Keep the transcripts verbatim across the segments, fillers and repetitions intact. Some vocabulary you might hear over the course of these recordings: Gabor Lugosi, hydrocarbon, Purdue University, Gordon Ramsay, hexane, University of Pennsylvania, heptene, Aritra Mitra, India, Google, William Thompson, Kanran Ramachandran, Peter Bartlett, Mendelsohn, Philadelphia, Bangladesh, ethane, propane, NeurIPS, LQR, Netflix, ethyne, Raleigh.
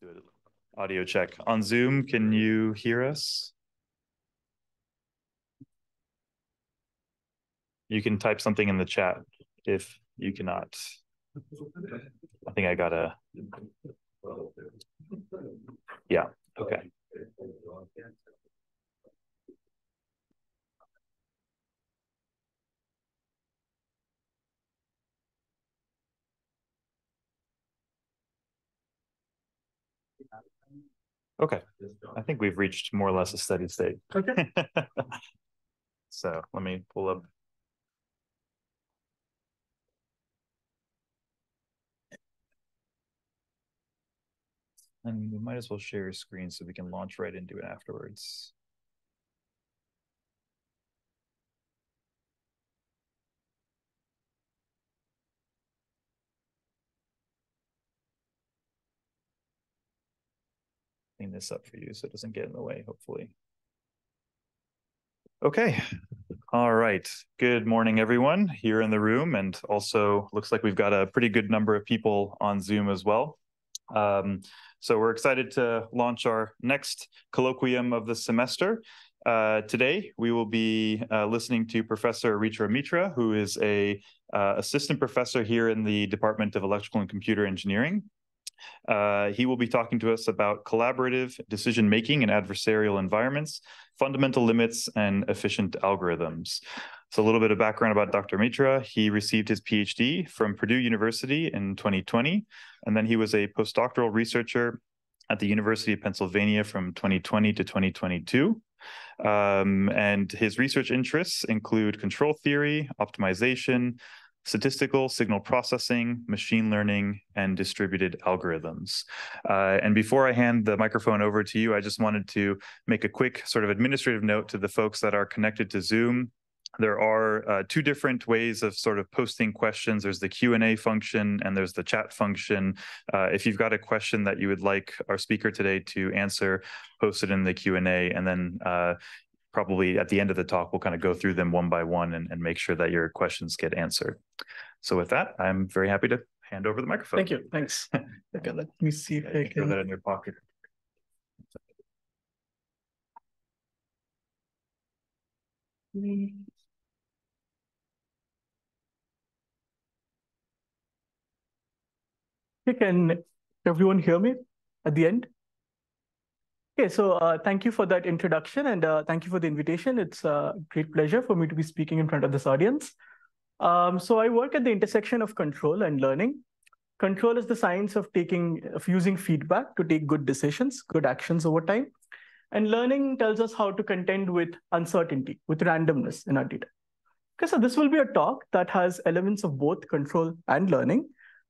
Let's do it. Audio check. On Zoom, can you hear us? You can type something in the chat if you cannot. I think I got a... Yeah, okay. Okay, I think we've reached more or less a steady state. Okay. So let me pull up. And we might as well share a screen so we can launch right into it afterwards. Clean this up for you so it doesn't get in the way, hopefully. Okay. All right. Good morning, everyone here in the room. And also looks like we've got a pretty good number of people on Zoom as well. Um, so we're excited to launch our next colloquium of the semester. Uh, today, we will be uh, listening to Professor Aritra Mitra, who is a uh, assistant professor here in the Department of Electrical and Computer Engineering. Uh, he will be talking to us about collaborative decision-making in adversarial environments, fundamental limits, and efficient algorithms. So a little bit of background about Doctor Mitra. He received his PhD from Purdue University in twenty twenty, and then he was a postdoctoral researcher at the University of Pennsylvania from twenty twenty to twenty twenty-two. Um, and his research interests include control theory, optimization, statistical signal processing, machine learning, and distributed algorithms. Uh, and before I hand the microphone over to you, I just wanted to make a quick sort of administrative note to the folks that are connected to Zoom. There are uh, two different ways of sort of posting questions. There's the Q and A function and there's the chat function. Uh, if you've got a question that you would like our speaker today to answer, post it in the Q and A, and then uh, probably at the end of the talk, we'll kind of go through them one by one and, and make sure that your questions get answered. So with that, I'm very happy to hand over the microphone. Thank you. Thanks. Okay, let me see if yeah, I can... Throw that in your pocket. Hey, can everyone hear me at the end? Okay, so uh, thank you for that introduction and uh, thank you for the invitation. It's a great pleasure for me to be speaking in front of this audience. Um, so I work at the intersection of control and learning. Control is the science of taking, of using feedback to take good decisions, good actions over time. And learning tells us how to contend with uncertainty, with randomness in our data. Okay, so this will be a talk that has elements of both control and learning.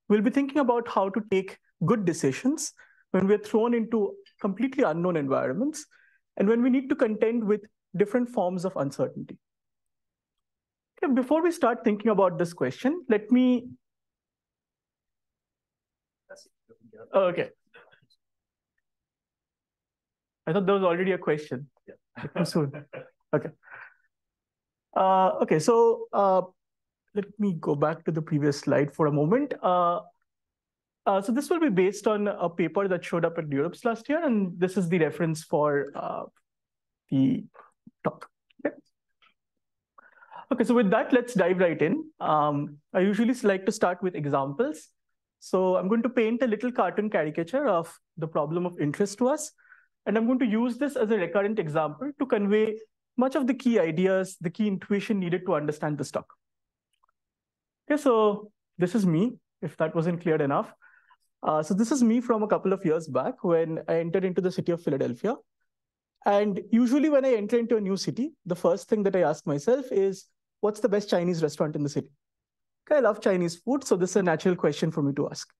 We'll be thinking about how to take good decisions when we're thrown into completely unknown environments, and when we need to contend with different forms of uncertainty. Okay, before we start thinking about this question, let me... Okay. I thought there was already a question. Yeah. Soon. Okay. Uh, okay, so uh, let me go back to the previous slide for a moment. Uh, Uh, so this will be based on a paper that showed up at NeurIPS last year, and this is the reference for uh, the talk. Okay. Okay, so with that, let's dive right in. Um, I usually like to start with examples. So I'm going to paint a little cartoon caricature of the problem of interest to us, and I'm going to use this as a recurrent example to convey much of the key ideas, the key intuition needed to understand this talk. Okay, so this is me, if that wasn't clear enough. Uh, so this is me from a couple of years back when I entered into the city of Philadelphia. And usually when I enter into a new city, the first thing that I ask myself is, what's the best Chinese restaurant in the city? Okay, I love Chinese food, so this is a natural question for me to ask.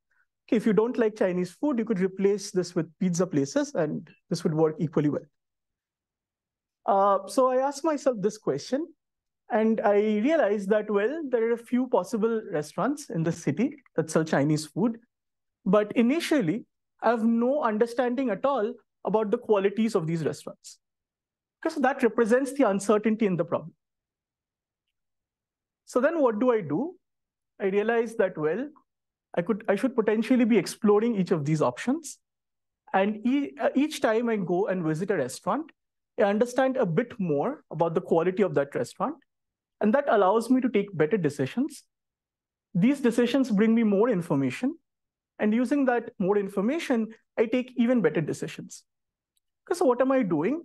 Okay, if you don't like Chinese food, you could replace this with pizza places and this would work equally well. Uh, so I asked myself this question and I realized that, well, there are a few possible restaurants in the city that sell Chinese food. But initially, I have no understanding at all about the qualities of these restaurants. Okay, so that represents the uncertainty in the problem. So then what do I do? I realize that, well, I, could, I should potentially be exploring each of these options. And e each time I go and visit a restaurant, I understand a bit more about the quality of that restaurant. And that allows me to take better decisions. These decisions bring me more information. And using that more information, I take even better decisions. So what am I doing?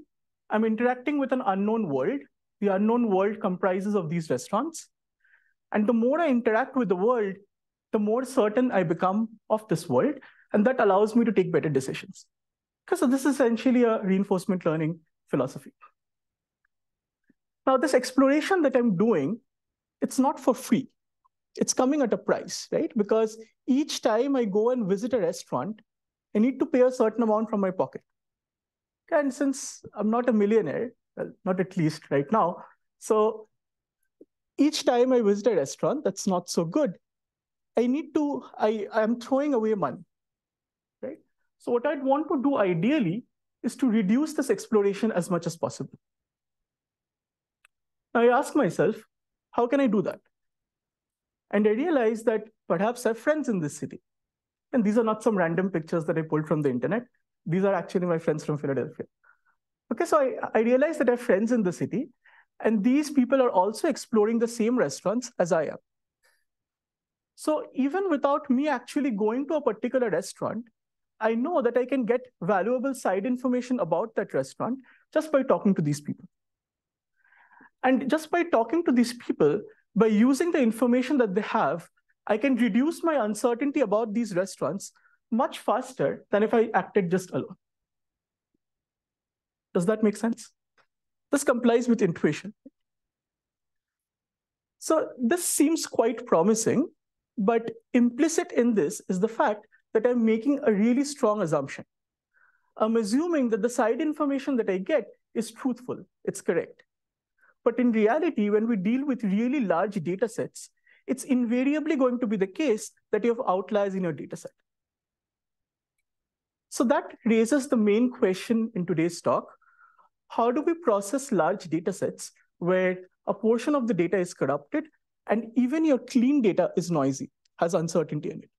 I'm interacting with an unknown world. The unknown world comprises of these restaurants. And the more I interact with the world, the more certain I become of this world. And that allows me to take better decisions. So this is essentially a reinforcement learning philosophy. Now, this exploration that I'm doing, it's not for free. It's coming at a price, right? Because each time I go and visit a restaurant, I need to pay a certain amount from my pocket. And since I'm not a millionaire, well, not at least right now, so each time I visit a restaurant that's not so good, I need to, I am throwing away money, right? So what I'd want to do ideally is to reduce this exploration as much as possible. Now I ask myself, how can I do that? And I realize that perhaps I have friends in this city. And these are not some random pictures that I pulled from the internet. These are actually my friends from Philadelphia. Okay, so I, I realized that I have friends in the city, and these people are also exploring the same restaurants as I am. So even without me actually going to a particular restaurant, I know that I can get valuable side information about that restaurant just by talking to these people. And just by talking to these people, by using the information that they have, I can reduce my uncertainty about these restaurants much faster than if I acted just alone. Does that make sense? This complies with intuition. So this seems quite promising, but implicit in this is the fact that I'm making a really strong assumption. I'm assuming that the side information that I get is truthful, it's correct. But in reality, when we deal with really large data sets, it's invariably going to be the case that you have outliers in your data set. So that raises the main question in today's talk. How do we process large data sets where a portion of the data is corrupted and even your clean data is noisy, has uncertainty in it?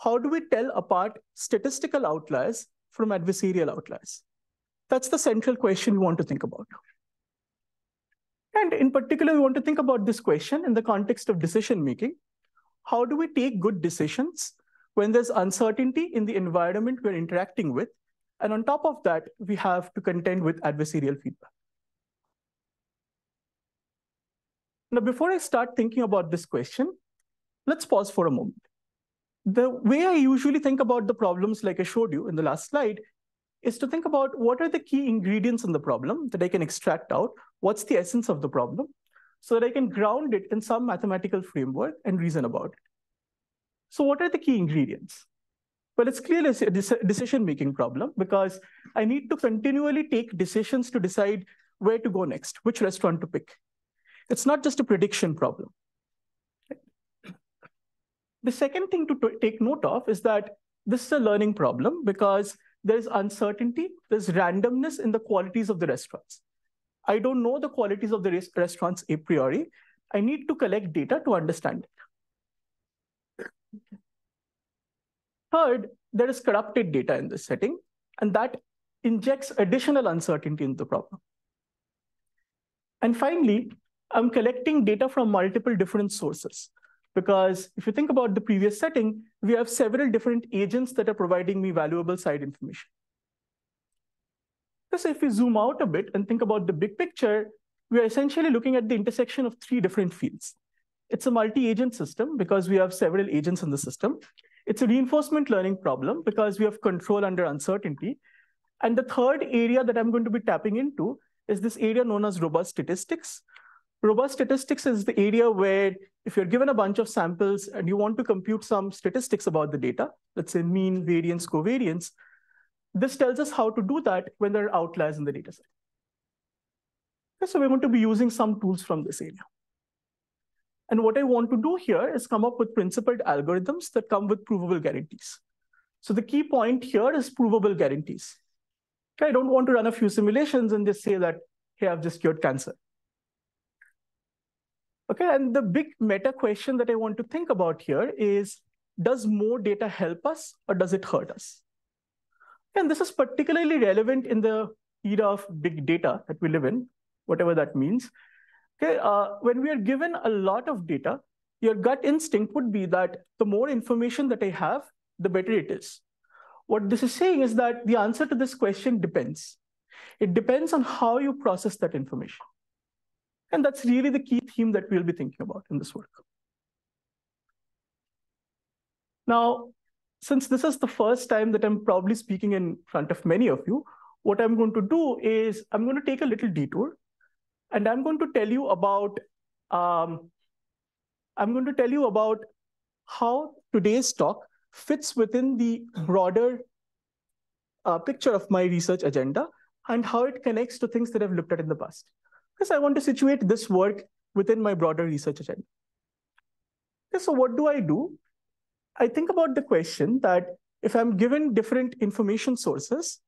How do we tell apart statistical outliers from adversarial outliers? That's the central question we want to think about. And in particular, we want to think about this question in the context of decision-making. How do we take good decisions when there's uncertainty in the environment we're interacting with? And on top of that, we have to contend with adversarial feedback. Now, before I start thinking about this question, let's pause for a moment. The way I usually think about the problems like I showed you in the last slide is to think about what are the key ingredients in the problem that I can extract out, what's the essence of the problem, so that I can ground it in some mathematical framework and reason about it. So what are the key ingredients? Well, it's clearly a decision-making problem because I need to continually take decisions to decide where to go next, which restaurant to pick. It's not just a prediction problem. The second thing to take note of is that this is a learning problem because there's uncertainty, there's randomness in the qualities of the restaurants. I don't know the qualities of the restaurants a priori. I need to collect data to understand it. Okay. Third, there is corrupted data in this setting, and that injects additional uncertainty into the problem. And finally, I'm collecting data from multiple different sources, because if you think about the previous setting, we have several different agents that are providing me valuable side information. So if we zoom out a bit and think about the big picture, we are essentially looking at the intersection of three different fields. It's a multi-agent system because we have several agents in the system. It's a reinforcement learning problem because we have control under uncertainty. And the third area that I'm going to be tapping into is this area known as robust statistics. Robust statistics is the area where if you're given a bunch of samples and you want to compute some statistics about the data, let's say mean, variance, covariance, this tells us how to do that when there are outliers in the data set. Okay, so we're going to be using some tools from this area. And what I want to do here is come up with principled algorithms that come with provable guarantees. So the key point here is provable guarantees. Okay, I don't want to run a few simulations and just say that, hey, I've just cured cancer. Okay, and the big meta question that I want to think about here is, does more data help us or does it hurt us? And this is particularly relevant in the era of big data that we live in, whatever that means. Okay, uh, when we are given a lot of data, your gut instinct would be that the more information that I have, the better it is. What this is saying is that the answer to this question depends. It depends on how you process that information. And that's really the key theme that we'll be thinking about in this work. Now, since this is the first time that I'm probably speaking in front of many of you, what I'm going to do is I'm going to take a little detour, and I'm going to tell you about um, I'm going to tell you about how today's talk fits within the broader uh, picture of my research agenda and how it connects to things that I've looked at in the past, because I want to situate this work within my broader research agenda. Okay, so what do I do? I think about the question that if I'm given different information sources,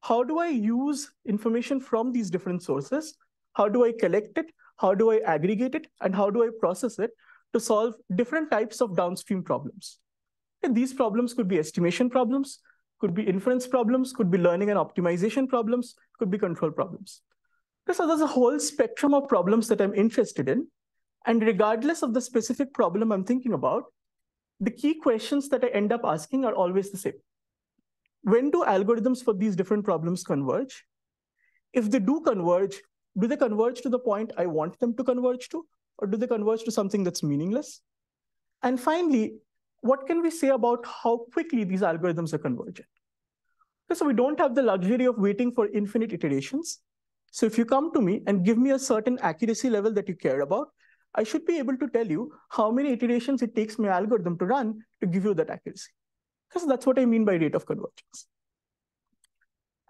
how do I use information from these different sources? How do I collect it? How do I aggregate it? And how do I process it to solve different types of downstream problems? And these problems could be estimation problems, could be inference problems, could be learning and optimization problems, could be control problems. So there's a whole spectrum of problems that I'm interested in. And regardless of the specific problem I'm thinking about, the key questions that I end up asking are always the same. When do algorithms for these different problems converge? If they do converge, do they converge to the point I want them to converge to, or do they converge to something that's meaningless? And finally, what can we say about how quickly these algorithms are converging? So we don't have the luxury of waiting for infinite iterations. So if you come to me and give me a certain accuracy level that you care about, I should be able to tell you how many iterations it takes my algorithm to run to give you that accuracy. Because that's what I mean by rate of convergence.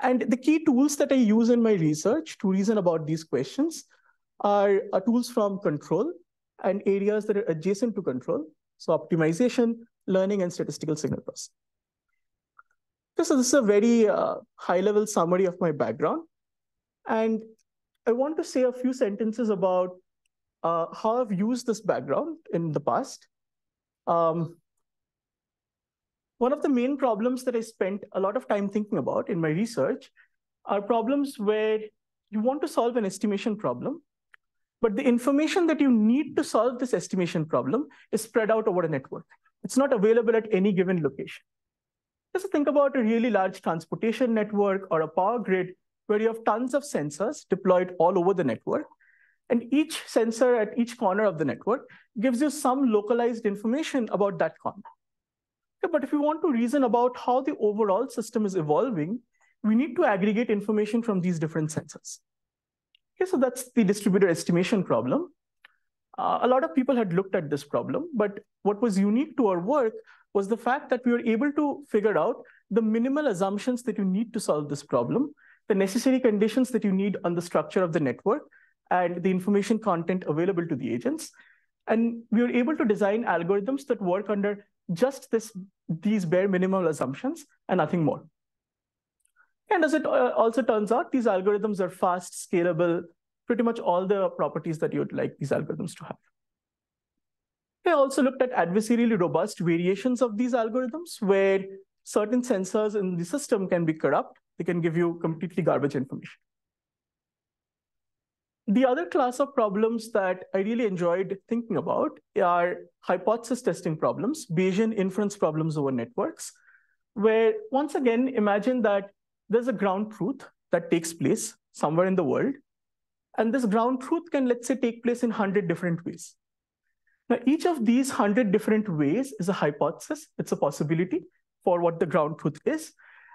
And the key tools that I use in my research to reason about these questions are tools from control and areas that are adjacent to control. So optimization, learning, and statistical signal processing. So this is a very uh, high-level summary of my background. And I want to say a few sentences about Uh, how I've used this background in the past. Um, one of the main problems that I spent a lot of time thinking about in my research are problems where you want to solve an estimation problem, but the information that you need to solve this estimation problem is spread out over a network. It's not available at any given location. Just think about a really large transportation network or a power grid where you have tons of sensors deployed all over the network. And each sensor at each corner of the network gives you some localized information about that corner. Okay, but if you want to reason about how the overall system is evolving, we need to aggregate information from these different sensors. Okay, so that's the distributed estimation problem. Uh, a lot of people had looked at this problem, but what was unique to our work was the fact that we were able to figure out the minimal assumptions that you need to solve this problem, the necessary conditions that you need on the structure of the network, and the information content available to the agents. And we were able to design algorithms that work under just this, these bare minimal assumptions and nothing more. And as it also turns out, these algorithms are fast, scalable, pretty much all the properties that you'd like these algorithms to have. I also looked at adversarially robust variations of these algorithms where certain sensors in the system can be corrupt. They can give you completely garbage information. The other class of problems that I really enjoyed thinking about are hypothesis testing problems, Bayesian inference problems over networks, where once again, imagine that there's a ground truth that takes place somewhere in the world. And this ground truth can, let's say, take place in one hundred different ways. Now, each of these one hundred different ways is a hypothesis. It's a possibility for what the ground truth is.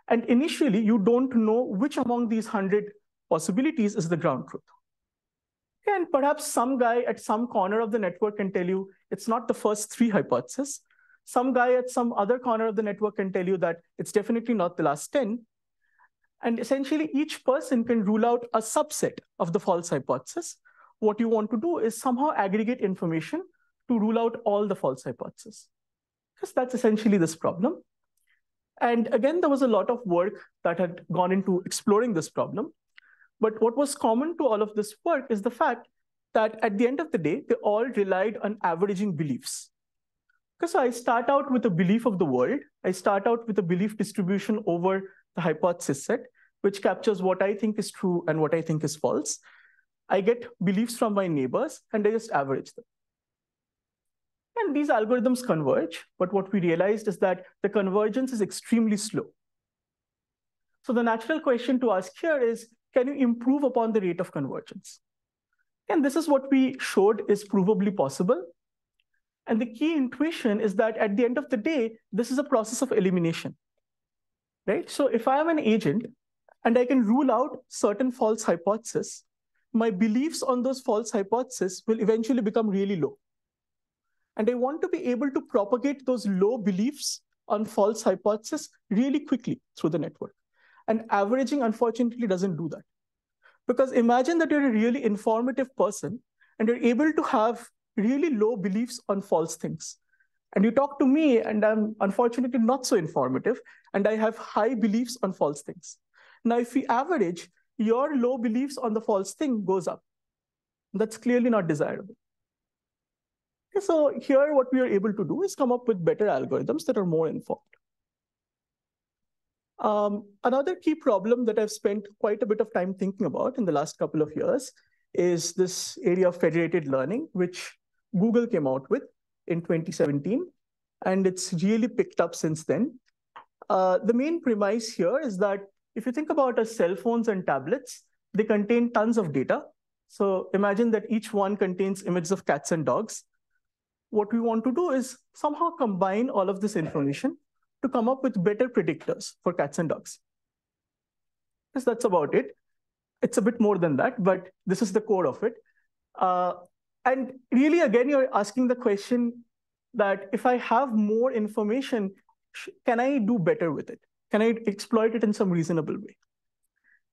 And initially, you don't know which among these one hundred possibilities is the ground truth. And perhaps some guy at some corner of the network can tell you it's not the first three hypotheses. Some guy at some other corner of the network can tell you that it's definitely not the last ten. And essentially, each person can rule out a subset of the false hypothesis. What you want to do is somehow aggregate information to rule out all the false hypotheses. Because that's essentially this problem. And again, there was a lot of work that had gone into exploring this problem. But what was common to all of this work is the fact that at the end of the day, they all relied on averaging beliefs. Okay, so I start out with a belief of the world. I start out with a belief distribution over the hypothesis set, which captures what I think is true and what I think is false. I get beliefs from my neighbors and I just average them. And these algorithms converge, but what we realized is that the convergence is extremely slow. So the natural question to ask here is, can you improve upon the rate of convergence? And this is what we showed is provably possible. And the key intuition is that at the end of the day, this is a process of elimination, right? So if I am an agent and I can rule out certain false hypotheses, my beliefs on those false hypotheses will eventually become really low. And I want to be able to propagate those low beliefs on false hypotheses really quickly through the network. And averaging, unfortunately, doesn't do that. Because imagine that you're a really informative person and you're able to have really low beliefs on false things. And you talk to me and I'm unfortunately not so informative and I have high beliefs on false things. Now, if we average, your low beliefs on the false thing goes up. That's clearly not desirable. So here, what we are able to do is come up with better algorithms that are more informed. Um, another key problem that I've spent quite a bit of time thinking about in the last couple of years is this area of federated learning, which Google came out with in twenty seventeen, and it's really picked up since then. Uh, the main premise here is that if you think about our cell phones and tablets, they contain tons of data. So imagine that each one contains images of cats and dogs. What we want to do is somehow combine all of this information to come up with better predictors for cats and dogs. Yes, that's about it. It's a bit more than that, but this is the core of it. Uh, and really, again, you're asking the question that if I have more information, can I do better with it? Can I exploit it in some reasonable way?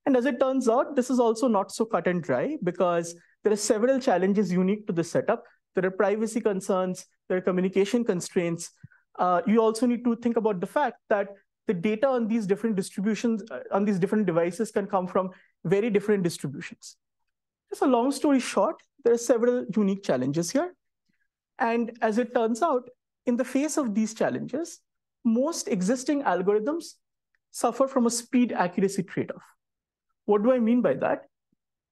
And as it turns out, this is also not so cut and dry because there are several challenges unique to this setup. There are privacy concerns, there are communication constraints. Uh, you also need to think about the fact that the data on these different distributions, uh, on these different devices can come from very different distributions. So long story short, there are several unique challenges here. And as it turns out, in the face of these challenges, most existing algorithms suffer from a speed accuracy trade-off. What do I mean by that?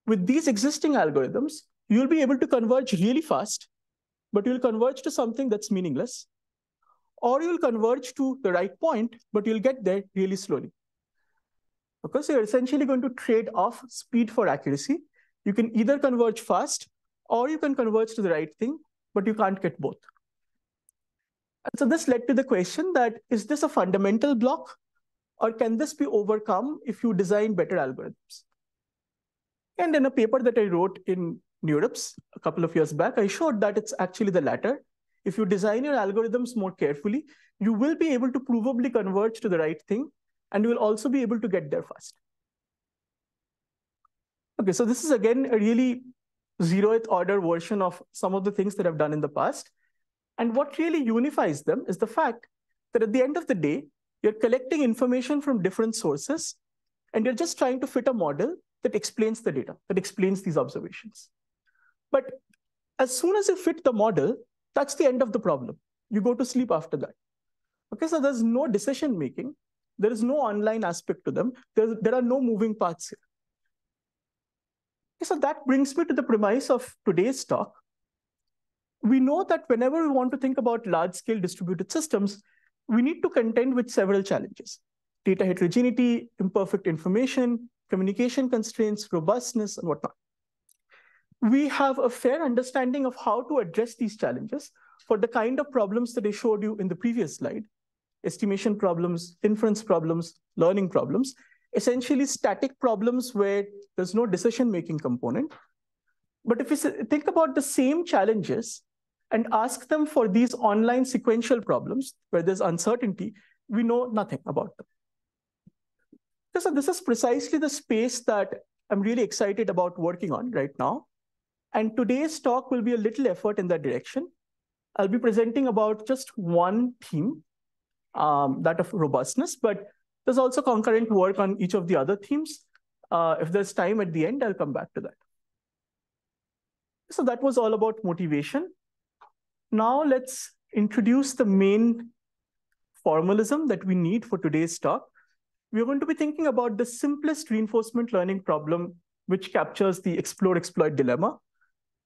With these existing algorithms, you'll be able to converge really fast, but you'll converge to something that's meaningless. Or you'll converge to the right point, but you'll get there really slowly. Okay, so you're essentially going to trade off speed for accuracy. You can either converge fast, or you can converge to the right thing, but you can't get both. And so this led to the question that, is this a fundamental block, or can this be overcome if you design better algorithms? And in a paper that I wrote in NeurIPS a couple of years back, I showed that it's actually the latter. If you design your algorithms more carefully, you will be able to provably converge to the right thing, and you will also be able to get there fast. Okay, so this is again a really zeroth order version of some of the things that I've done in the past. And what really unifies them is the fact that at the end of the day, you're collecting information from different sources, and you're just trying to fit a model that explains the data, that explains these observations. But as soon as you fit the model, that's the end of the problem. You go to sleep after that. Okay, so there's no decision making. There is no online aspect to them. There's, there are no moving parts here. Okay, so that brings me to the premise of today's talk. We know that whenever we want to think about large-scale distributed systems, we need to contend with several challenges. Data heterogeneity, imperfect information, communication constraints, robustness, and whatnot. We have a fair understanding of how to address these challenges for the kind of problems that I showed you in the previous slide. Estimation problems, inference problems, learning problems, essentially static problems where there's no decision-making component. But if you think about the same challenges and ask them for these online sequential problems where there's uncertainty, we know nothing about them. So this is precisely the space that I'm really excited about working on right now. And today's talk will be a little effort in that direction. I'll be presenting about just one theme, um, that of robustness, but there's also concurrent work on each of the other themes. Uh, if there's time at the end, I'll come back to that. So that was all about motivation. Now let's introduce the main formalism that we need for today's talk, we're going to be thinking about the simplest reinforcement learning problem, which captures the explore-exploit dilemma.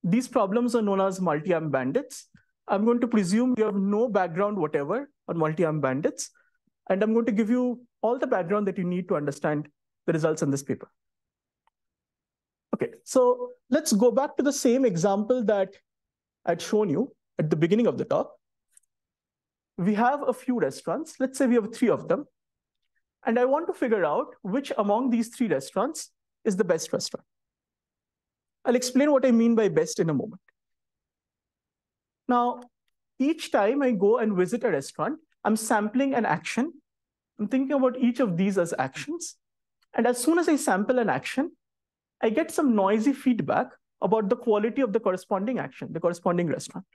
These problems are known as multi-arm bandits. I'm going to presume you have no background whatever on multi-arm bandits, and I'm going to give you all the background that you need to understand the results in this paper. Okay, so let's go back to the same example that I'd shown you at the beginning of the talk. We have a few restaurants. Let's say we have three of them. And I want to figure out which among these three restaurants is the best restaurant. I'll explain what I mean by best in a moment. Now, each time I go and visit a restaurant, I'm sampling an action. I'm thinking about each of these as actions. And as soon as I sample an action, I get some noisy feedback about the quality of the corresponding action, the corresponding restaurant.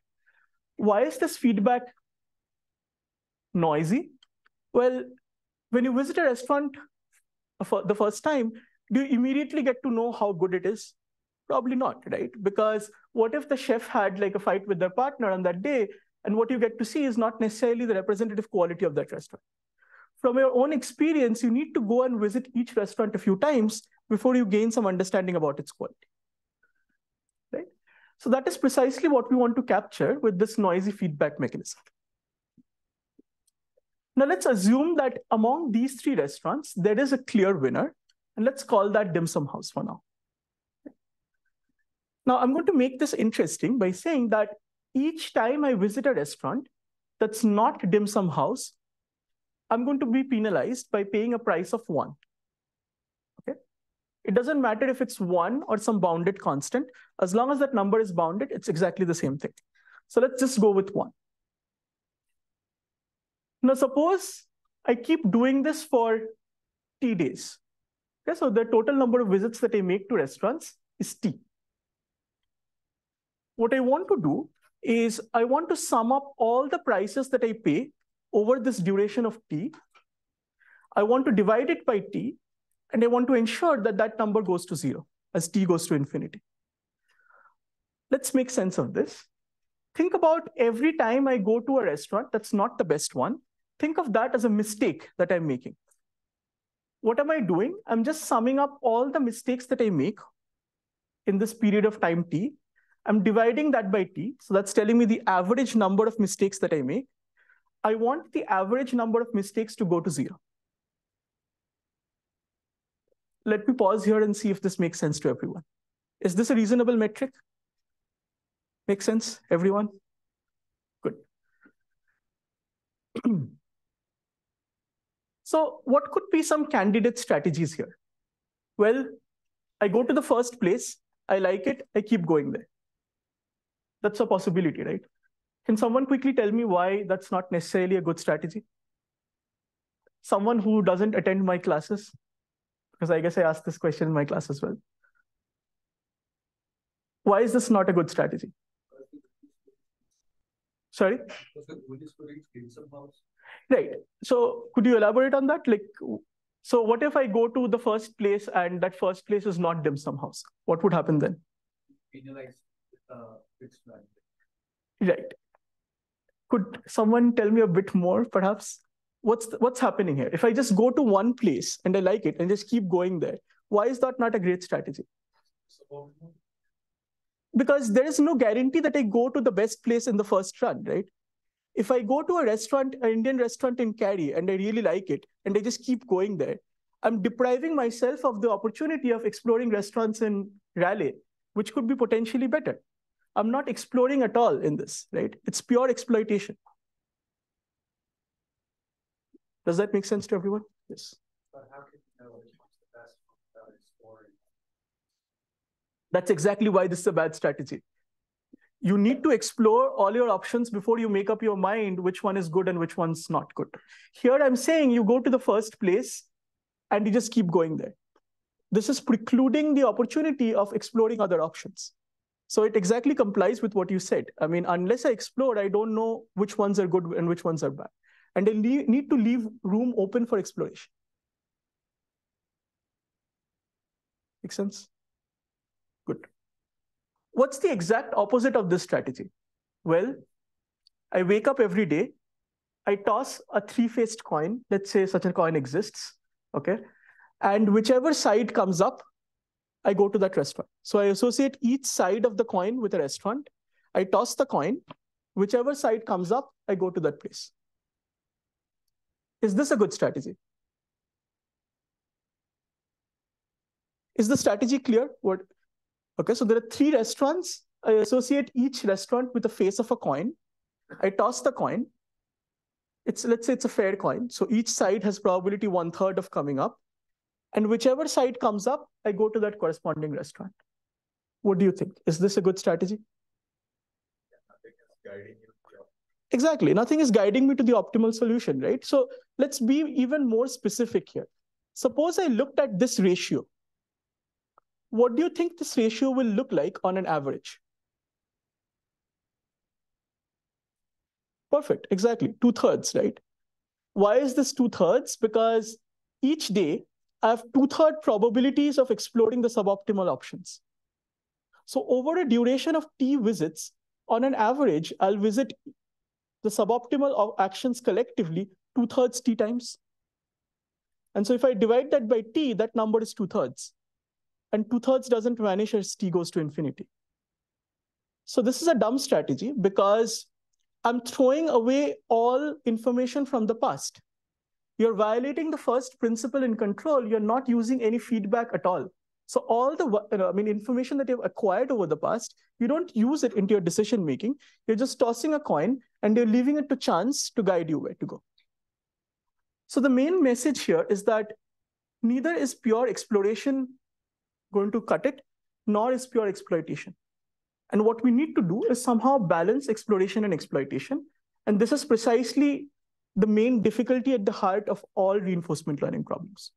Why is this feedback noisy? Well, when you visit a restaurant for the first time, do you immediately get to know how good it is? Probably not, right? Because what if the chef had like a fight with their partner on that day, and what you get to see is not necessarily the representative quality of that restaurant. From your own experience, you need to go and visit each restaurant a few times before you gain some understanding about its quality, right? So that is precisely what we want to capture with this noisy feedback mechanism. Now let's assume that among these three restaurants, there is a clear winner, and let's call that Dim Sum House for now. Now I'm going to make this interesting by saying that each time I visit a restaurant that's not Dim Sum House, I'm going to be penalized by paying a price of one. Okay? It doesn't matter if it's one or some bounded constant. As long as that number is bounded, it's exactly the same thing. So let's just go with one. Now suppose I keep doing this for t days. Okay, so the total number of visits that I make to restaurants is t. What I want to do is I want to sum up all the prices that I pay over this duration of t. I want to divide it by t, and I want to ensure that that number goes to zero as t goes to infinity. Let's make sense of this. Think about every time I go to a restaurant that's not the best one, think of that as a mistake that I'm making. What am I doing? I'm just summing up all the mistakes that I make in this period of time t. I'm dividing that by t, so that's telling me the average number of mistakes that I make. I want the average number of mistakes to go to zero. Let me pause here and see if this makes sense to everyone. Is this a reasonable metric? Make sense, everyone? Good. So what could be some candidate strategies here? Well, I go to the first place, I like it, I keep going there. That's a possibility, right? Can someone quickly tell me why that's not necessarily a good strategy? Someone who doesn't attend my classes? Because I guess I asked this question in my class as well. Why is this not a good strategy? Sorry? Right. So could you elaborate on that? Like, so what if I go to the first place and that first place is not Dim Sum House? What would happen then? Penalize. Uh, it's right. Could someone tell me a bit more, perhaps? What's the, what's happening here? If I just go to one place and I like it and just keep going there, why is that not a great strategy? Because there is no guarantee that I go to the best place in the first run, right? If I go to a restaurant, an Indian restaurant in Cary, and I really like it, and I just keep going there, I'm depriving myself of the opportunity of exploring restaurants in Raleigh, which could be potentially better. I'm not exploring at all in this, right? It's pure exploitation. Does that make sense to everyone? Yes. But how can you know which one's the best without exploring? That's exactly why this is a bad strategy. You need to explore all your options before you make up your mind which one is good and which one's not good. Here I'm saying you go to the first place and you just keep going there. This is precluding the opportunity of exploring other options. So it exactly complies with what you said. I mean, unless I explore, I don't know which ones are good and which ones are bad. And I need to leave room open for exploration. Make sense? Good. What's the exact opposite of this strategy? Well, I wake up every day. I toss a three-faced coin. Let's say such a coin exists. okay? And whichever side comes up, I go to that restaurant. So I associate each side of the coin with a restaurant. I toss the coin. Whichever side comes up, I go to that place. Is this a good strategy? Is the strategy clear? What? Okay, so there are three restaurants. I associate each restaurant with the face of a coin. I toss the coin. It's, let's say it's a fair coin. So each side has probability one third of coming up. And whichever side comes up, I go to that corresponding restaurant. What do you think? Is this a good strategy? Yeah, nothing is guiding you to your... Exactly. Nothing is guiding me to the optimal solution, right? So let's be even more specific here. Suppose I looked at this ratio. What do you think this ratio will look like on an average? Perfect. Exactly. Two-thirds, right? Why is this two-thirds? Because each day, I have two-third probabilities of exploring the suboptimal options. So over a duration of T visits, on an average, I'll visit the suboptimal actions collectively two-thirds T times. And so if I divide that by T, that number is two-thirds. And two-thirds doesn't vanish as T goes to infinity. So this is a dumb strategy because I'm throwing away all information from the past. You're violating the first principle in control. You're not using any feedback at all. So all the I mean, information that you've acquired over the past, you don't use it into your decision-making. You're just tossing a coin and you're leaving it to chance to guide you where to go. So the main message here is that neither is pure exploration going to cut it, nor is pure exploitation. And what we need to do is somehow balance exploration and exploitation. And this is precisely the main difficulty at the heart of all reinforcement learning problems.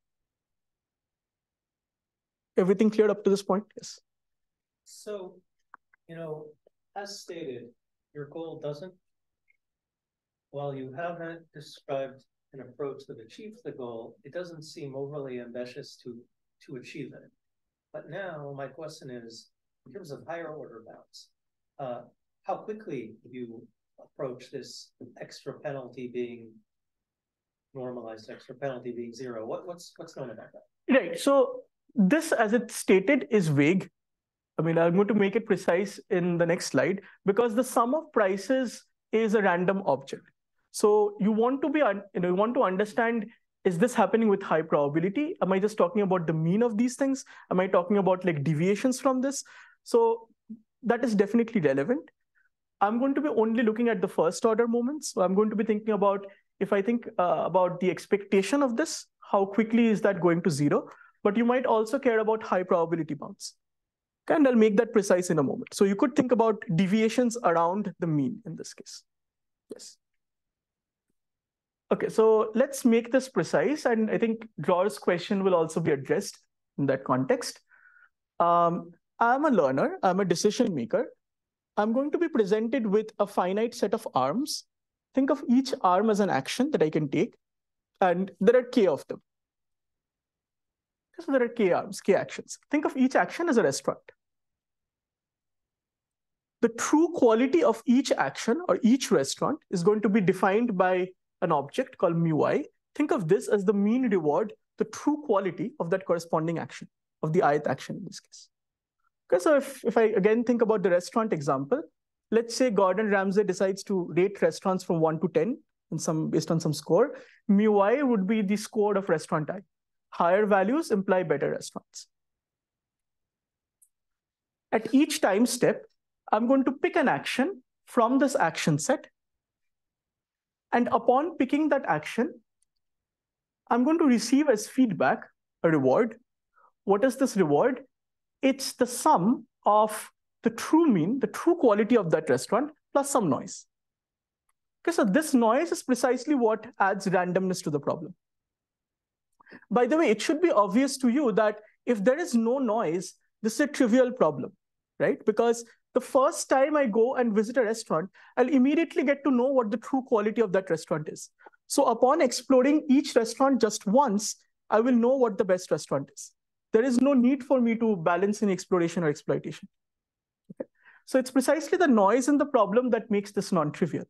Everything cleared up to this point? Yes. So, you know, as stated, your goal doesn't, while you haven't described an approach that achieves the goal, it doesn't seem overly ambitious to, to achieve it. But now my question is, in terms of higher order bounds, uh, how quickly do you approach this extra penalty being normalized, extra penalty being zero? What, what's what's going on about that? Right. So this, as it's stated, is vague. I mean, I'm going to make it precise in the next slide because the sum of prices is a random object. So you want to be, you know, you want to understand, is this happening with high probability? Am I just talking about the mean of these things? Am I talking about like deviations from this? So that is definitely relevant. I'm going to be only looking at the first order moments. So I'm going to be thinking about, if I think uh, about the expectation of this, how quickly is that going to zero? But you might also care about high probability bounds. Okay, and I'll make that precise in a moment. So you could think about deviations around the mean in this case. Yes. Okay, so let's make this precise. And I think Drawer's question will also be addressed in that context. Um, I'm a learner, I'm a decision maker. I'm going to be presented with a finite set of arms. Think of each arm as an action that I can take. And there are K of them. So there are K arms, K actions. Think of each action as a restaurant. The true quality of each action or each restaurant is going to be defined by an object called mu I. Think of this as the mean reward, the true quality of that corresponding action, of the ith action in this case. Okay, so if, if I again think about the restaurant example, let's say Gordon Ramsay decides to rate restaurants from one to ten in some, based on some score. Mu I would be the score of restaurant I. Higher values imply better restaurants. At each time step, I'm going to pick an action from this action set. And upon picking that action, I'm going to receive as feedback a reward. What is this reward? It's the sum of the true mean, the true quality of that restaurant, plus some noise. Okay, so this noise is precisely what adds randomness to the problem. By the way, it should be obvious to you that if there is no noise, this is a trivial problem, right? Because the first time I go and visit a restaurant, I'll immediately get to know what the true quality of that restaurant is. So upon exploring each restaurant just once, I will know what the best restaurant is. There is no need for me to balance in exploration or exploitation. Okay. So it's precisely the noise in the problem that makes this non-trivial.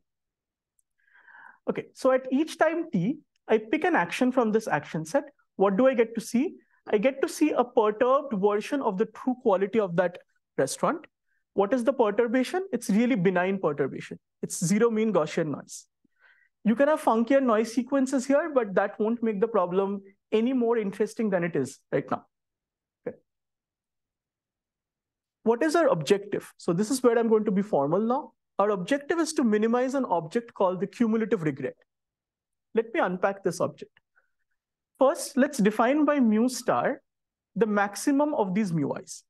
Okay, so at each time t, I pick an action from this action set. What do I get to see? I get to see a perturbed version of the true quality of that restaurant. What is the perturbation? It's really benign perturbation. It's zero mean Gaussian noise. You can have funkier noise sequences here, but that won't make the problem any more interesting than it is right now. Okay. What is our objective? So this is where I'm going to be formal now. Our objective is to minimize an object called the cumulative regret. Let me unpack this object. First, let's define by mu star the maximum of these mu i's.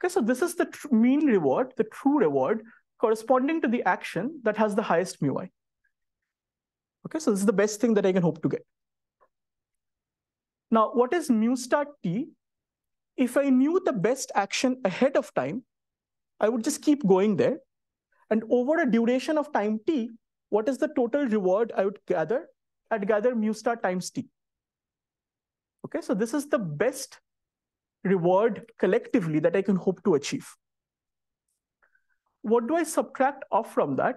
Okay, so this is the mean reward, the true reward corresponding to the action that has the highest mu i. Okay, so this is the best thing that I can hope to get. Now, what is mu star t? If I knew the best action ahead of time, I would just keep going there. And over a duration of time t, what is the total reward I would gather? I'd gather mu star times t. Okay, so this is the best reward collectively that I can hope to achieve. What do I subtract off from that?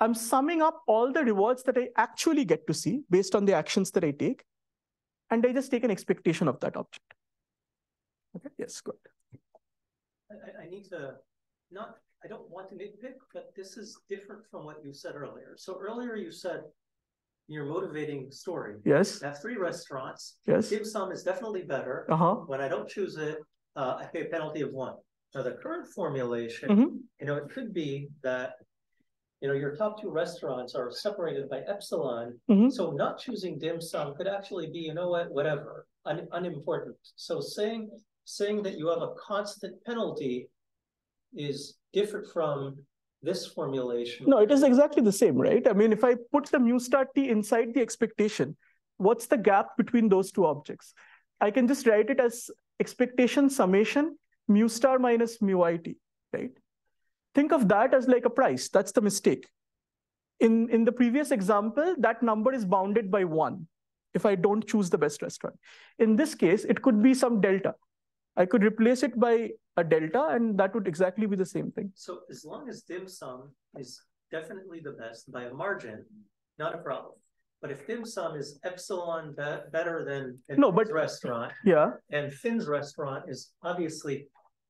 I'm summing up all the rewards that I actually get to see based on the actions that I take, and I just take an expectation of that object. Okay, yes, good. I, I need to not, I don't want to nitpick, but this is different from what you said earlier. So earlier you said your motivating story. Yes. I have three restaurants. Yes. Dim sum is definitely better. Uh-huh. When I don't choose it, uh, I pay a penalty of one. Now the current formulation, mm-hmm. you know, it could be that, you know, your top two restaurants are separated by epsilon. Mm-hmm. So not choosing dim sum could actually be, you know what, whatever, un unimportant. So saying, saying that you have a constant penalty is different from this formulation. No, it is exactly the same, right? I mean, if I put the mu star t inside the expectation, what's the gap between those two objects? I can just write it as expectation summation mu star minus mu I t, right? Think of that as like a price. That's the mistake. In, in the previous example, that number is bounded by one if I don't choose the best restaurant. In this case, it could be some delta. I could replace it by a delta, and that would exactly be the same thing. So as long as dim sum is definitely the best by a margin, not a problem. But if dim sum is epsilon be better than Finn's no, but, restaurant, yeah. and Finn's restaurant is obviously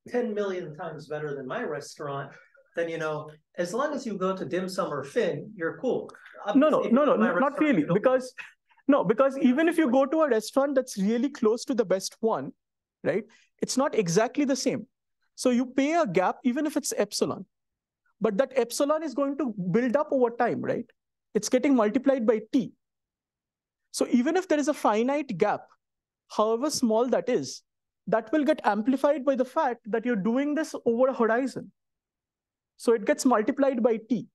ten million times better than my restaurant, then, you know, as long as you go to dim sum or Finn, you're cool. Obviously, no, no, no, no, not really. Because, no, because even if you go to a restaurant that's really close to the best one, right, it's not exactly the same. So you pay a gap even if it's epsilon. But that epsilon is going to build up over time, right? It's getting multiplied by t. So even if there is a finite gap, however small that is, that will get amplified by the fact that you're doing this over a horizon. So it gets multiplied by t.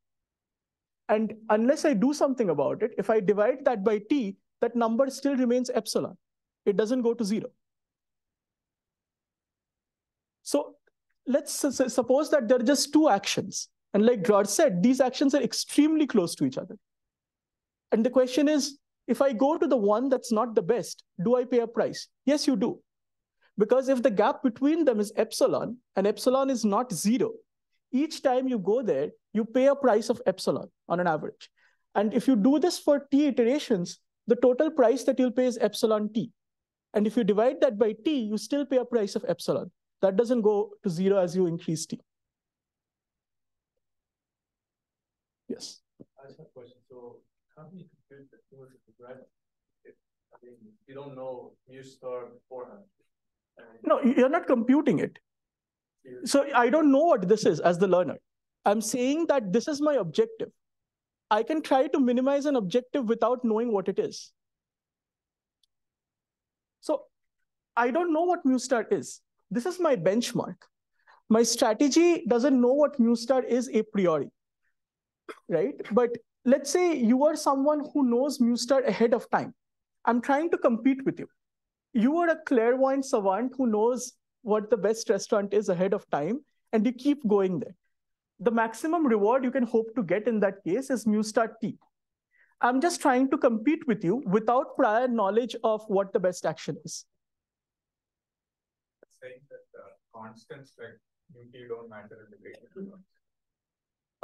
And unless I do something about it, if I divide that by t, that number still remains epsilon. It doesn't go to zero. So let's suppose that there are just two actions. And like George said, these actions are extremely close to each other. And the question is, if I go to the one that's not the best, do I pay a price? Yes, you do. Because if the gap between them is epsilon, and epsilon is not zero, each time you go there, you pay a price of epsilon on an average. And if you do this for t iterations, the total price that you'll pay is epsilon t. And if you divide that by t, you still pay a price of epsilon. That doesn't go to zero as you increase t. Yes? I have a question. So how do you compute the cumulative regret if, I mean, you don't know mu star beforehand? I mean, no, you're not computing it. So I don't know what this is as the learner. I'm saying that this is my objective. I can try to minimize an objective without knowing what it is. So I don't know what mu star is. This is my benchmark. My strategy doesn't know what mu star is a priori, right? But let's say you are someone who knows mu star ahead of time. I'm trying to compete with you. You are a clairvoyant savant who knows what the best restaurant is ahead of time, and you keep going there. The maximum reward you can hope to get in that case is mu star t. I'm just trying to compete with you without prior knowledge of what the best action is. Saying that uh, constants like mu t don't matter in the gradient function.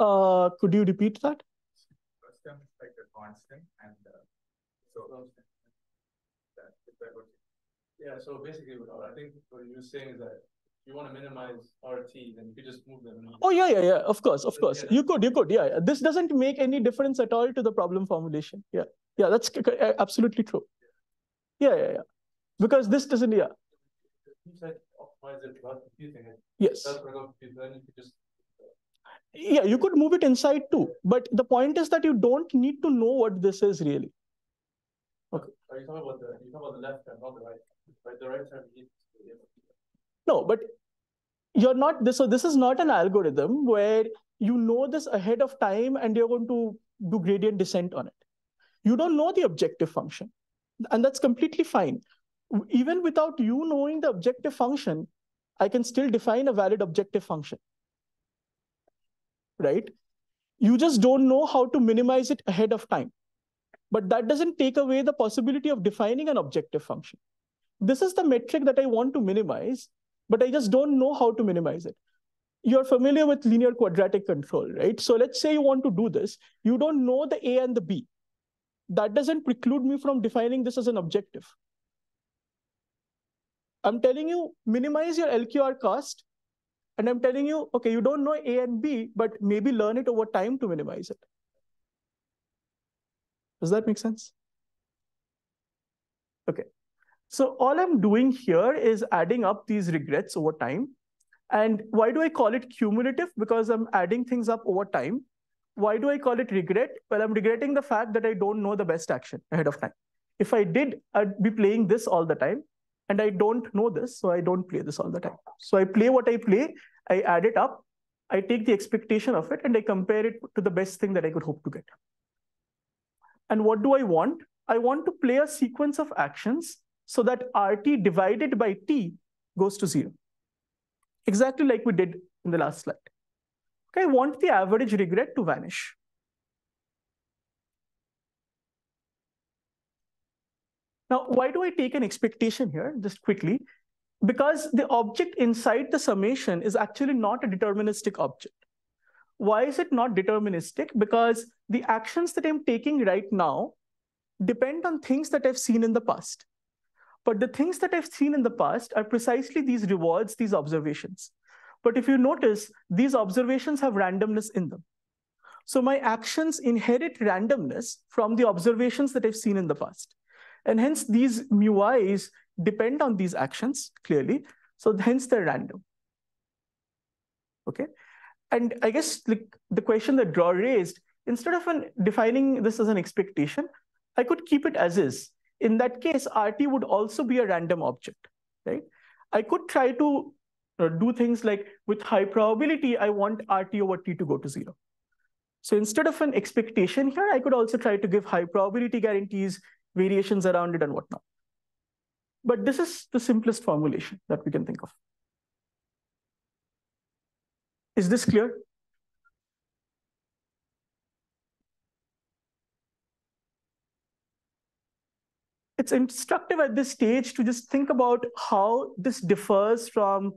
Uh, could you repeat that? First term is like a constant, and uh, so that, if I were to Yeah, so basically, what I think what you were saying is that you want to minimize R T, then you could just move them. Oh, yeah, yeah, yeah. Of course, of so, course. Yeah. You could, you could. Yeah, this doesn't make any difference at all to the problem formulation. Yeah, yeah, that's absolutely true. Yeah, yeah, yeah. Because this doesn't, yeah. You said optimize it without confusing it. Yes. That's without confusing, then you could just. Yeah, you could move it inside too. But the point is that you don't need to know what this is really. Okay. Are you talking about the, you talking about the left hand, not the right? Right, the right hand you need to be able to. No, but you're not this. So this is not an algorithm where you know this ahead of time and you're going to do gradient descent on it. You don't know the objective function, and that's completely fine. Even without you knowing the objective function, I can still define a valid objective function, right? You just don't know how to minimize it ahead of time, but that doesn't take away the possibility of defining an objective function. This is the metric that I want to minimize, but I just don't know how to minimize it. You're familiar with linear quadratic control, right? So let's say you want to do this. You don't know the A and the B. That doesn't preclude me from defining this as an objective. I'm telling you, minimize your L Q R cost. And I'm telling you, okay, you don't know A and B, but maybe learn it over time to minimize it. Does that make sense? Okay. So all I'm doing here is adding up these regrets over time. And why do I call it cumulative? Because I'm adding things up over time. Why do I call it regret? Well, I'm regretting the fact that I don't know the best action ahead of time. If I did, I'd be playing this all the time. And I don't know this, so I don't play this all the time. So I play what I play, I add it up, I take the expectation of it, and I compare it to the best thing that I could hope to get. And what do I want? I want to play a sequence of actions so that R T divided by T goes to zero. Exactly like we did in the last slide. Okay, I want the average regret to vanish. Now, why do I take an expectation here, just quickly? Because the object inside the summation is actually not a deterministic object. Why is it not deterministic? Because the actions that I'm taking right now depend on things that I've seen in the past. But the things that I've seen in the past are precisely these rewards, these observations. But if you notice, these observations have randomness in them. So my actions inherit randomness from the observations that I've seen in the past. And hence these mu i's depend on these actions clearly. So hence they're random. Okay. And I guess like, the question that Draw raised, instead of an, defining this as an expectation, I could keep it as is. In that case, R T would also be a random object, right? I could try to uh, do things like with high probability, I want R T over T to go to zero. So instead of an expectation here, I could also try to give high probability guarantees, variations around it and whatnot. But this is the simplest formulation that we can think of. Is this clear? It's instructive at this stage to just think about how this differs from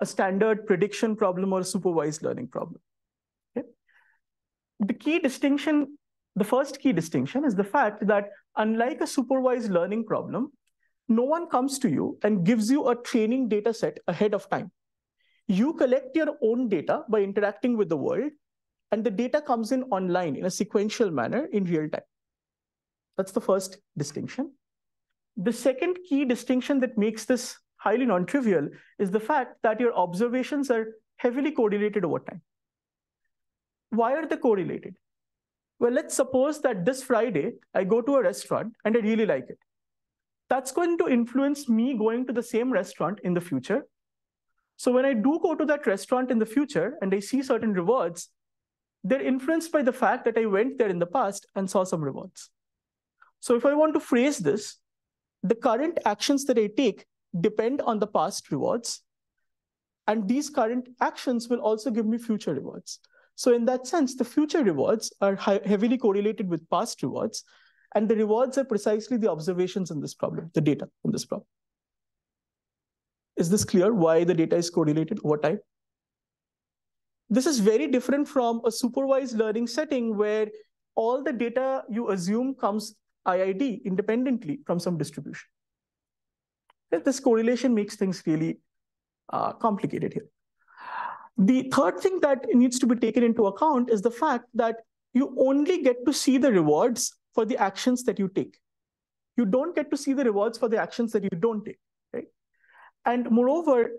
a standard prediction problem or a supervised learning problem. Okay? The key distinction, the first key distinction is the fact that unlike a supervised learning problem, no one comes to you and gives you a training data set ahead of time. You collect your own data by interacting with the world, and the data comes in online in a sequential manner in real time. That's the first distinction. The second key distinction that makes this highly non-trivial is the fact that your observations are heavily correlated over time. Why are they correlated? Well, let's suppose that this Friday, I go to a restaurant and I really like it. That's going to influence me going to the same restaurant in the future. So when I do go to that restaurant in the future and I see certain rewards, they're influenced by the fact that I went there in the past and saw some rewards. So if I want to phrase this, the current actions that I take depend on the past rewards, and these current actions will also give me future rewards. So in that sense, the future rewards are heavily correlated with past rewards, and the rewards are precisely the observations in this problem, the data in this problem. Is this clear why the data is correlated over time? This is very different from a supervised learning setting where all the data you assume comes I I D independently from some distribution. This correlation makes things really uh, complicated here. The third thing that needs to be taken into account is the fact that you only get to see the rewards for the actions that you take. You don't get to see the rewards for the actions that you don't take, right? And moreover,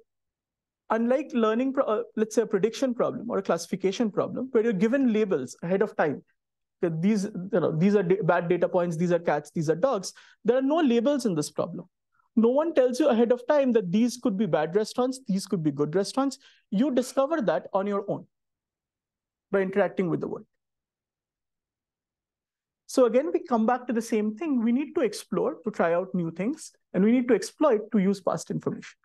unlike learning, uh, let's say a prediction problem or a classification problem, where you're given labels ahead of time, that these, you know, these are bad data points, these are cats, these are dogs, there are no labels in this problem. No one tells you ahead of time that these could be bad restaurants, these could be good restaurants. You discover that on your own by interacting with the world. So again, we come back to the same thing. We need to explore to try out new things, and we need to exploit to use past information.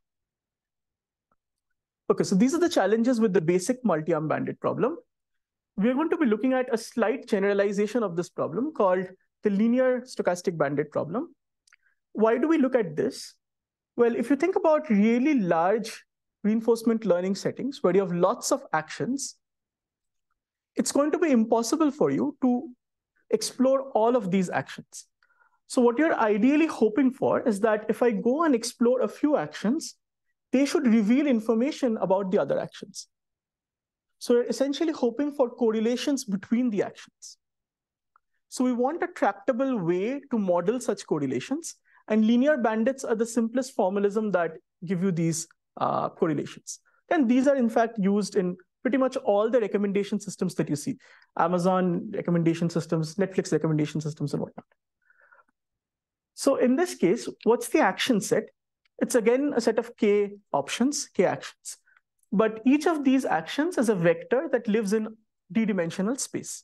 Okay, so these are the challenges with the basic multi-arm bandit problem. We're going to be looking at a slight generalization of this problem called the linear stochastic bandit problem. Why do we look at this? Well, if you think about really large reinforcement learning settings where you have lots of actions, it's going to be impossible for you to explore all of these actions. So what you're ideally hoping for is that if I go and explore a few actions, they should reveal information about the other actions. So you're essentially hoping for correlations between the actions. So we want a tractable way to model such correlations. And linear bandits are the simplest formalism that give you these uh, correlations. And these are in fact used in pretty much all the recommendation systems that you see. Amazon recommendation systems, Netflix recommendation systems, and whatnot. So in this case, what's the action set? It's again a set of k options, k actions. But each of these actions is a vector that lives in d-dimensional space.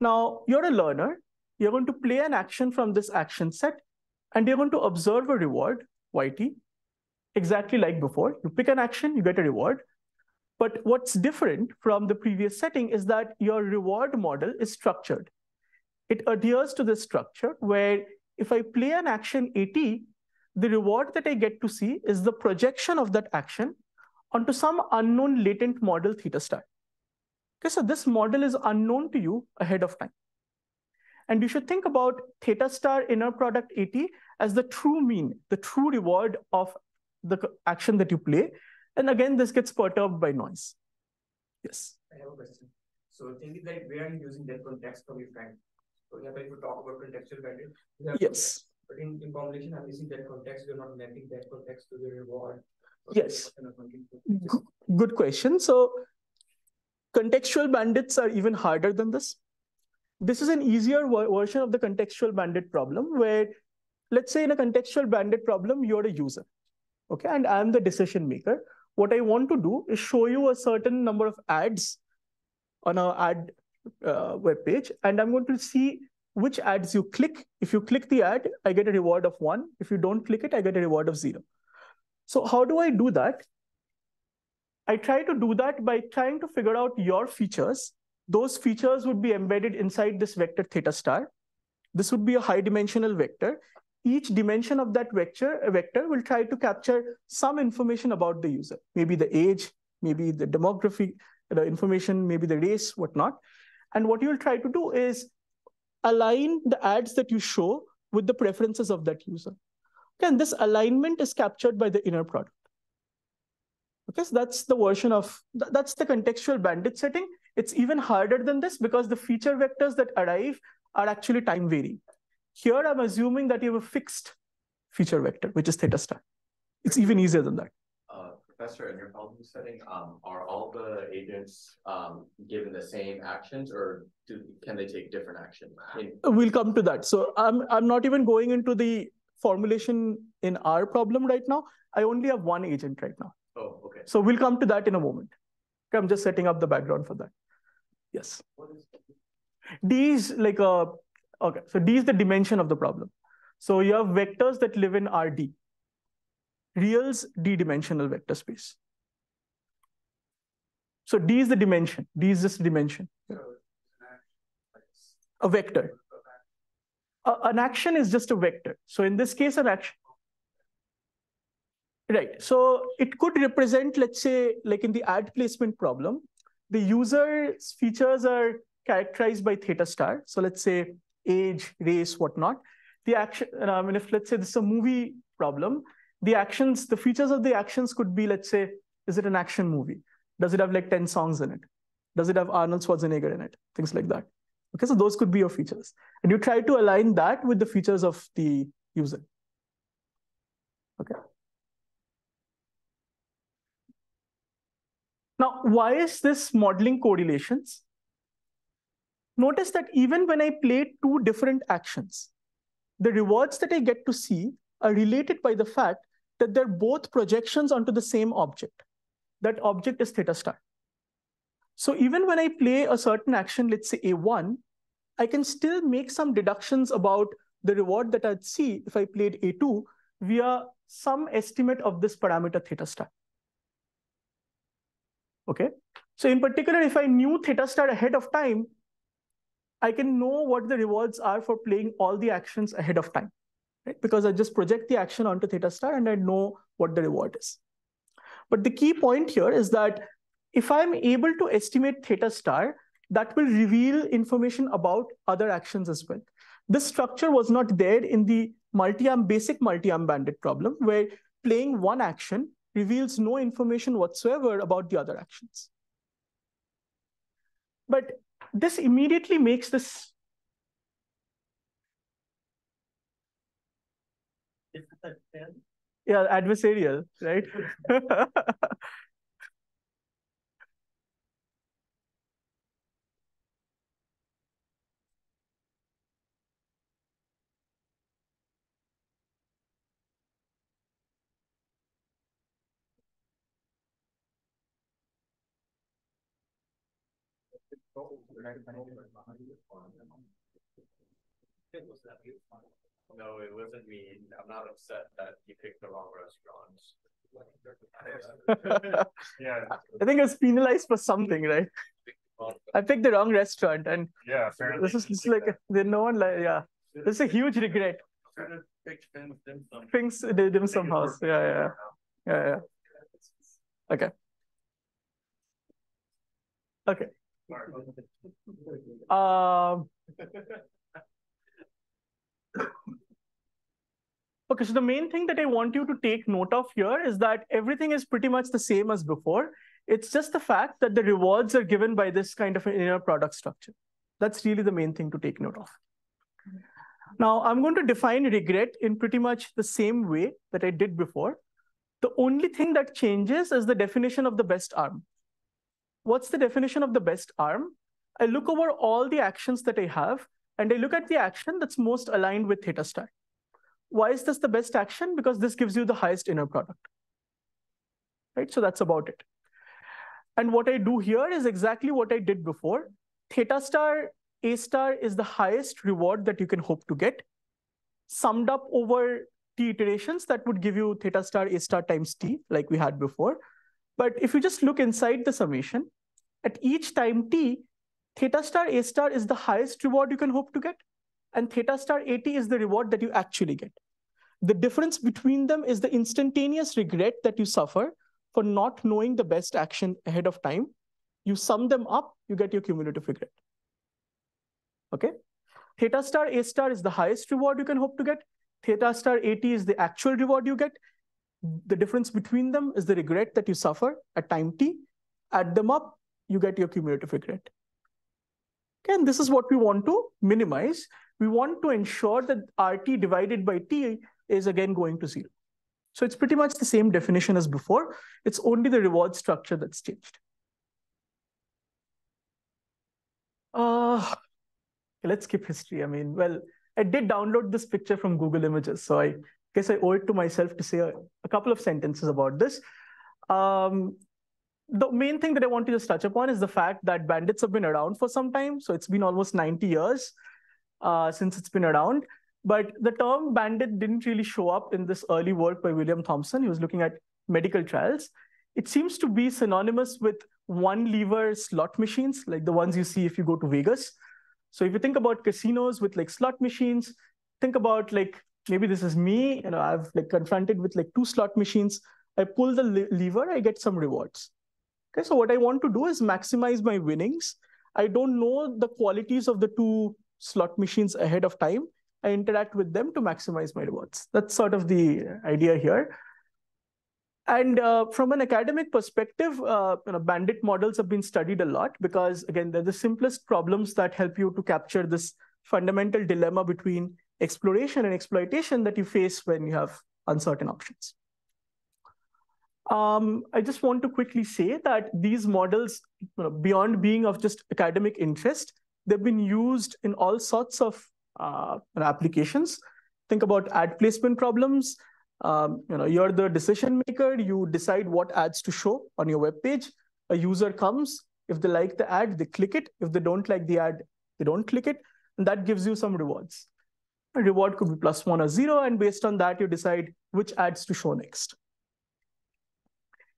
Now, you're a learner. You're going to play an action from this action set, and you're going to observe a reward, y t, exactly like before. You pick an action, you get a reward. But what's different from the previous setting is that your reward model is structured. It adheres to this structure where if I play an action a t, the reward that I get to see is the projection of that action onto some unknown latent model theta star. Okay, so this model is unknown to you ahead of time. And you should think about theta star inner product a t as the true mean, the true reward of the action that you play. And again, this gets perturbed by noise. Yes? I have a question. So think like where are you using that context from your friend? For example, if you talk about contextual bandit, you have yes. But in, in combination, I'm using that context, you're not mapping that context to the reward. Yes. Kind of good, good question. So contextual bandits are even harder than this. This is an easier version of the contextual bandit problem where, let's say in a contextual bandit problem, you're a user, okay? And I'm the decision maker. What I want to do is show you a certain number of ads on our ad uh, webpage, and I'm going to see which ads you click. If you click the ad, I get a reward of one. If you don't click it, I get a reward of zero. So how do I do that? I try to do that by trying to figure out your features. Those features would be embedded inside this vector theta star. This would be a high dimensional vector. Each dimension of that vector, a vector will try to capture some information about the user, maybe the age, maybe the demography, the information, maybe the race, whatnot. And what you'll try to do is align the ads that you show with the preferences of that user. Okay, and this alignment is captured by the inner product. Okay, so that's the version of, that's the contextual bandit setting. It's even harder than this because the feature vectors that arrive are actually time varying. Here, I'm assuming that you have a fixed feature vector, which is theta star. It's even easier than that. Uh, Professor, in your problem setting, um, are all the agents um, given the same actions, or do, can they take different action? We'll come to that. So I'm, I'm not even going into the formulation in our problem right now. I only have one agent right now. Oh, okay. So we'll come to that in a moment. Okay, I'm just setting up the background for that. Yes. What is D is like a, okay, so D is the dimension of the problem. So you have vectors that live in R D. Real's d-dimensional vector space. So D is the dimension. D is just dimension. Yeah. A vector. A, an action is just a vector. So in this case, an action. Right. So it could represent, let's say, like in the ad placement problem, the user's features are characterized by theta star. So let's say age, race, whatnot. The action, I mean, if let's say this is a movie problem, the actions, the features of the actions could be, let's say, is it an action movie? Does it have like ten songs in it? Does it have Arnold Schwarzenegger in it? Things like that. Okay, so those could be your features. And you try to align that with the features of the user. Okay. Now, why is this modeling correlations? Notice that even when I play two different actions, the rewards that I get to see are related by the fact that they're both projections onto the same object. That object is theta star. So even when I play a certain action, let's say A one, I can still make some deductions about the reward that I'd see if I played A two via some estimate of this parameter theta star. Okay, so in particular, if I knew theta star ahead of time, I can know what the rewards are for playing all the actions ahead of time, right? Because I just project the action onto theta star and I know what the reward is. But the key point here is that if I'm able to estimate theta star, that will reveal information about other actions as well. This structure was not there in the multi-arm, basic multi-arm bandit problem, where playing one action reveals no information whatsoever about the other actions. But this immediately makes this... Yeah, adversarial, right? No, it wasn't me. I'm not upset that you picked the wrong restaurant. Yeah, I think I was penalized for something, right? I picked the wrong restaurant, and yeah, this is just like there's no one like yeah. This is a huge regret. Things did dim sum house. Yeah, yeah, yeah, yeah. Okay. Okay. Um. Okay, so the main thing that I want you to take note of here is that everything is pretty much the same as before. It's just the fact that the rewards are given by this kind of an inner product structure. That's really the main thing to take note of. Now, I'm going to define regret in pretty much the same way that I did before. The only thing that changes is the definition of the best arm. What's the definition of the best arm? I look over all the actions that I have, and I look at the action that's most aligned with theta star. Why is this the best action? Because this gives you the highest inner product, right? So that's about it. And what I do here is exactly what I did before. Theta star, A star is the highest reward that you can hope to get. Summed up over T iterations, that would give you theta star, A star times T, like we had before. But if you just look inside the summation, at each time t, theta star A star is the highest reward you can hope to get, and theta star A T is the reward that you actually get. The difference between them is the instantaneous regret that you suffer for not knowing the best action ahead of time. You sum them up, you get your cumulative regret. Okay? Theta star A star is the highest reward you can hope to get. Theta star A T is the actual reward you get. The difference between them is the regret that you suffer at time t. Add them up, you get your cumulative regret. Okay, and this is what we want to minimize. We want to ensure that R T divided by t is again going to zero. So it's pretty much the same definition as before. It's only the reward structure that's changed. Uh, okay, let's skip history. I mean, well, I did download this picture from Google Images, so I I guess I owe it to myself to say a, a couple of sentences about this. Um, the main thing that I want to just touch upon is the fact that bandits have been around for some time. So it's been almost ninety years uh, since it's been around. But the term bandit didn't really show up in this early work by William Thompson. He was looking at medical trials. It seems to be synonymous with one-lever slot machines, like the ones you see if you go to Vegas. So if you think about casinos with like slot machines, think about like, maybe this is me, you know, I've like confronted with like two slot machines. I pull the le lever, I get some rewards. Okay, so what I want to do is maximize my winnings. I don't know the qualities of the two slot machines ahead of time. I interact with them to maximize my rewards. That's sort of the idea here. And uh, from an academic perspective, uh, you know, bandit models have been studied a lot because, again, they're the simplest problems that help you to capture this fundamental dilemma between exploration and exploitation that you face when you have uncertain options. Um, I just want to quickly say that these models, you know, beyond being of just academic interest, they've been used in all sorts of uh, applications. Think about ad placement problems. Um, you know, you're the decision maker. You decide what ads to show on your web page. A user comes. If they like the ad, they click it. If they don't like the ad, they don't click it. And that gives you some rewards. A reward could be plus one or zero, and based on that, you decide which ads to show next.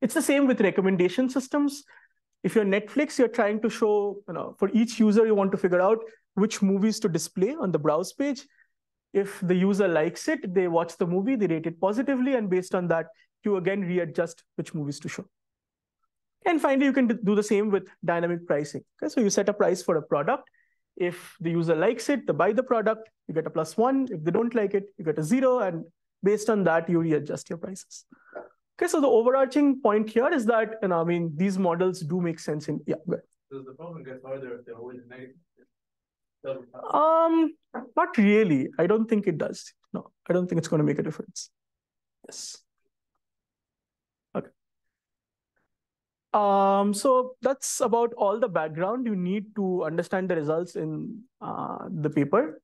It's the same with recommendation systems. If you're Netflix, you're trying to show, you know, for each user, you want to figure out which movies to display on the browse page. If the user likes it, they watch the movie, they rate it positively, and based on that, you again readjust which movies to show. And finally, you can do the same with dynamic pricing. Okay, so you set a price for a product. If the user likes it, they buy the product, you get a plus one. If they don't like it, you get a zero, and based on that, you readjust your prices. Okay, so the overarching point here is that, and I mean, these models do make sense in, yeah. Does the problem get harder if they're always negative? Um, not really. I don't think it does. No, I don't think it's going to make a difference. Yes. Okay. Um, so that's about all the background you need to understand the results in uh, the paper.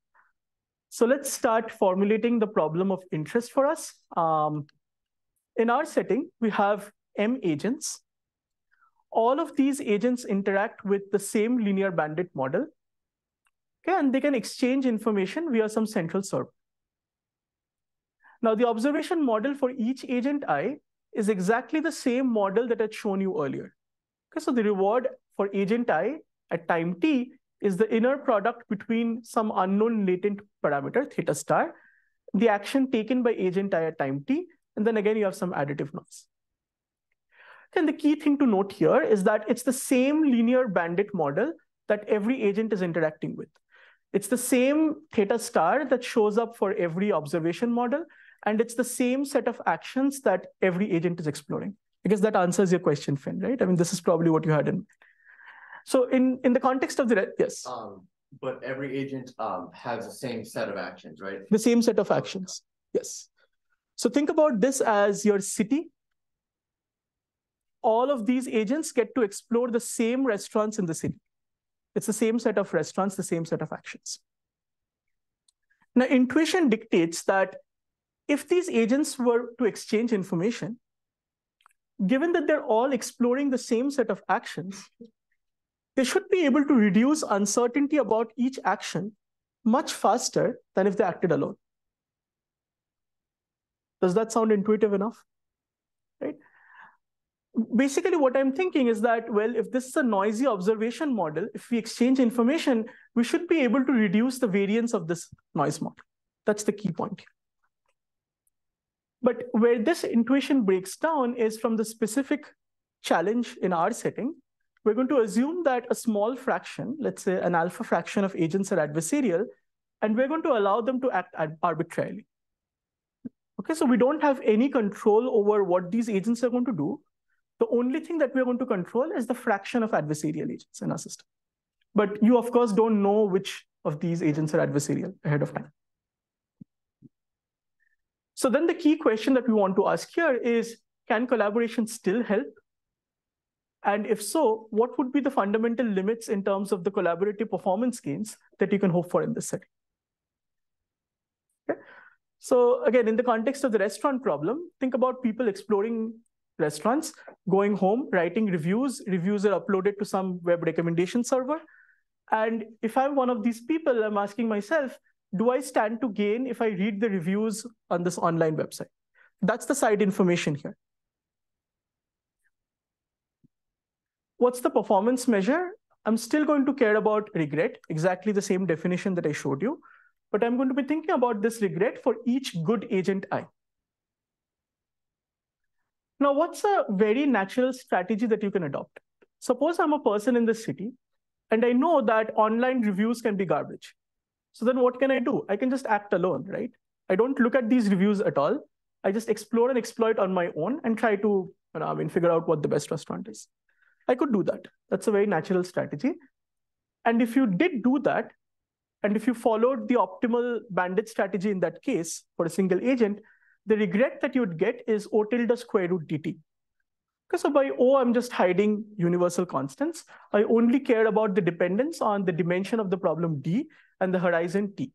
So let's start formulating the problem of interest for us. Um, in our setting, we have M agents. All of these agents interact with the same linear bandit model. Okay, and they can exchange information via some central server. Now, the observation model for each agent I is exactly the same model that I'd shown you earlier. Okay, so the reward for agent I at time t is the inner product between some unknown latent parameter, theta star, the action taken by agent I at time t, and then again you have some additive noise. Okay, and the key thing to note here is that it's the same linear bandit model that every agent is interacting with. It's the same theta star that shows up for every observation model, and it's the same set of actions that every agent is exploring. I guess that answers your question, Finn, right? I mean, this is probably what you had in mind. So in, in the context of the, yes? Um, but every agent um, has the same set of actions, right? The same set of actions, yes. So think about this as your city. All of these agents get to explore the same restaurants in the city. It's the same set of restaurants, the same set of actions. Now, intuition dictates that if these agents were to exchange information, given that they're all exploring the same set of actions, they should be able to reduce uncertainty about each action much faster than if they acted alone. Does that sound intuitive enough? Right? Basically, what I'm thinking is that, well, if this is a noisy observation model, if we exchange information, we should be able to reduce the variance of this noise model. That's the key point here. But where this intuition breaks down is from the specific challenge in our setting. We're going to assume that a small fraction, let's say an alpha fraction of agents are adversarial, and we're going to allow them to act arbitrarily. Okay, so we don't have any control over what these agents are going to do. The only thing that we're going to control is the fraction of adversarial agents in our system. But you, of course, don't know which of these agents are adversarial ahead of time. So then the key question that we want to ask here is, can collaboration still help? And if so, what would be the fundamental limits in terms of the collaborative performance gains that you can hope for in this setting? Okay. So again, in the context of the restaurant problem, think about people exploring restaurants, going home, writing reviews. Reviews are uploaded to some web recommendation server. And if I'm one of these people, I'm asking myself, do I stand to gain if I read the reviews on this online website? That's the side information here. What's the performance measure? I'm still going to care about regret, exactly the same definition that I showed you, but I'm going to be thinking about this regret for each good agent I. Now, what's a very natural strategy that you can adopt? Suppose I'm a person in this city, and I know that online reviews can be garbage. So then what can I do? I can just act alone, right? I don't look at these reviews at all. I just explore and exploit on my own and try to, you know, I mean, figure out what the best restaurant is. I could do that. That's a very natural strategy. And if you did do that, and if you followed the optimal bandit strategy in that case for a single agent, the regret that you would get is O tilde square root dt. Okay, so by O, I'm just hiding universal constants. I only care about the dependence on the dimension of the problem D and the horizon T.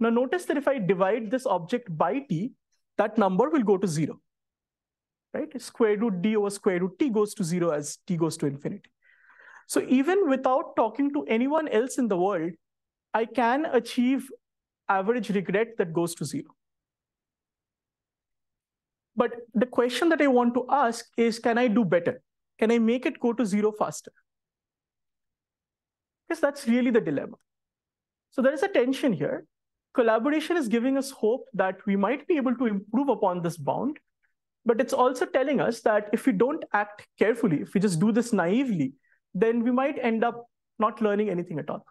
Now notice that if I divide this object by T, that number will go to zero, right? Square root D over square root T goes to zero as T goes to infinity. So even without talking to anyone else in the world, I can achieve average regret that goes to zero. But the question that I want to ask is, can I do better? Can I make it go to zero faster? Because that's really the dilemma. So there is a tension here. Collaboration is giving us hope that we might be able to improve upon this bound, but it's also telling us that if we don't act carefully, if we just do this naively, then we might end up not learning anything at all.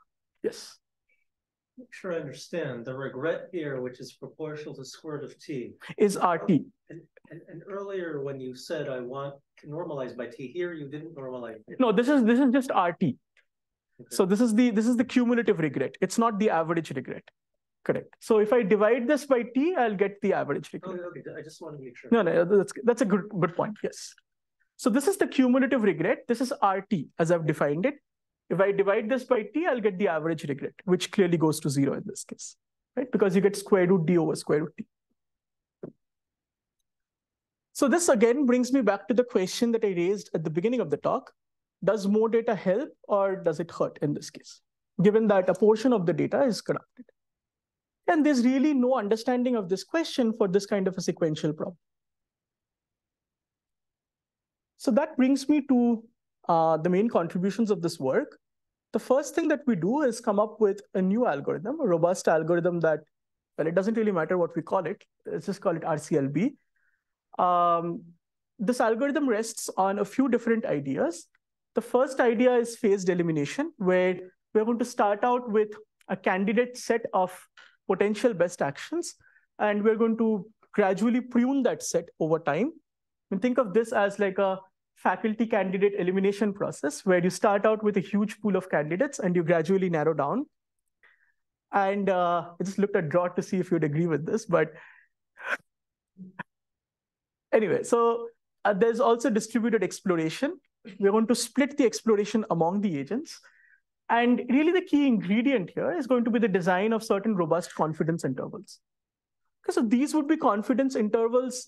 Yes? Make sure I understand. The regret here, which is proportional to square root of t, is R T. And, and, and earlier when you said I want to normalize by t, here you didn't normalize it. No, this is this is just R T. Okay. So this is the this is the cumulative regret. It's not the average regret. Correct. So if I divide this by t, I'll get the average regret. Okay, okay. I just want to make sure. No, no, that's that's a good good point. Yes. So this is the cumulative regret. This is R T as I've defined it. If I divide this by t, I'll get the average regret, which clearly goes to zero in this case, right? Because you get square root d over square root t. So this again brings me back to the question that I raised at the beginning of the talk. Does more data help or does it hurt in this case, given that a portion of the data is corrupted? And there's really no understanding of this question for this kind of a sequential problem. So that brings me to Uh, the main contributions of this work. The first thing that we do is come up with a new algorithm, a robust algorithm that, well, it doesn't really matter what we call it. Let's just call it R C L B. Um, this algorithm rests on a few different ideas. The first idea is phased elimination, where we're going to start out with a candidate set of potential best actions, and we're going to gradually prune that set over time. And think of this as like a faculty candidate elimination process, where you start out with a huge pool of candidates and you gradually narrow down. And uh, I just looked at Draw to see if you'd agree with this, but anyway, so uh, there's also distributed exploration. We're going to split the exploration among the agents. And really the key ingredient here is going to be the design of certain robust confidence intervals. Okay, so these would be confidence intervals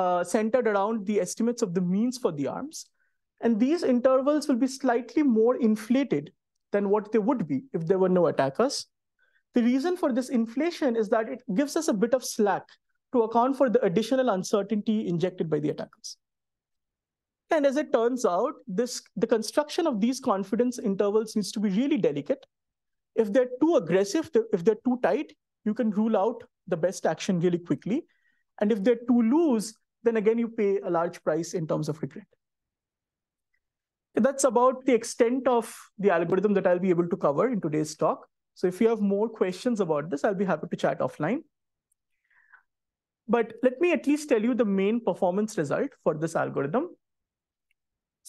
Uh, centered around the estimates of the means for the arms. And these intervals will be slightly more inflated than what they would be if there were no attackers. The reason for this inflation is that it gives us a bit of slack to account for the additional uncertainty injected by the attackers. And as it turns out, this, the construction of these confidence intervals needs to be really delicate. If they're too aggressive, if they're too tight, you can rule out the best action really quickly. And if they're too loose, then again, you pay a large price in terms of regret. That's about the extent of the algorithm that I'll be able to cover in today's talk. So if you have more questions about this, I'll be happy to chat offline. But let me at least tell you the main performance result for this algorithm.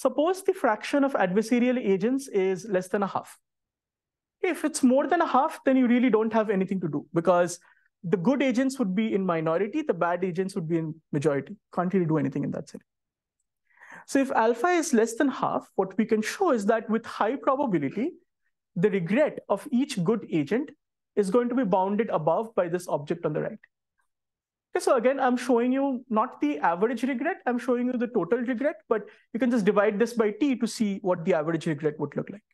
Suppose the fraction of adversarial agents is less than a half. If it's more than a half, then you really don't have anything to do, because the good agents would be in minority, the bad agents would be in majority. Can't really do anything in that setting. So if alpha is less than half, what we can show is that with high probability, the regret of each good agent is going to be bounded above by this object on the right. Okay, so again, I'm showing you not the average regret, I'm showing you the total regret, but you can just divide this by t to see what the average regret would look like.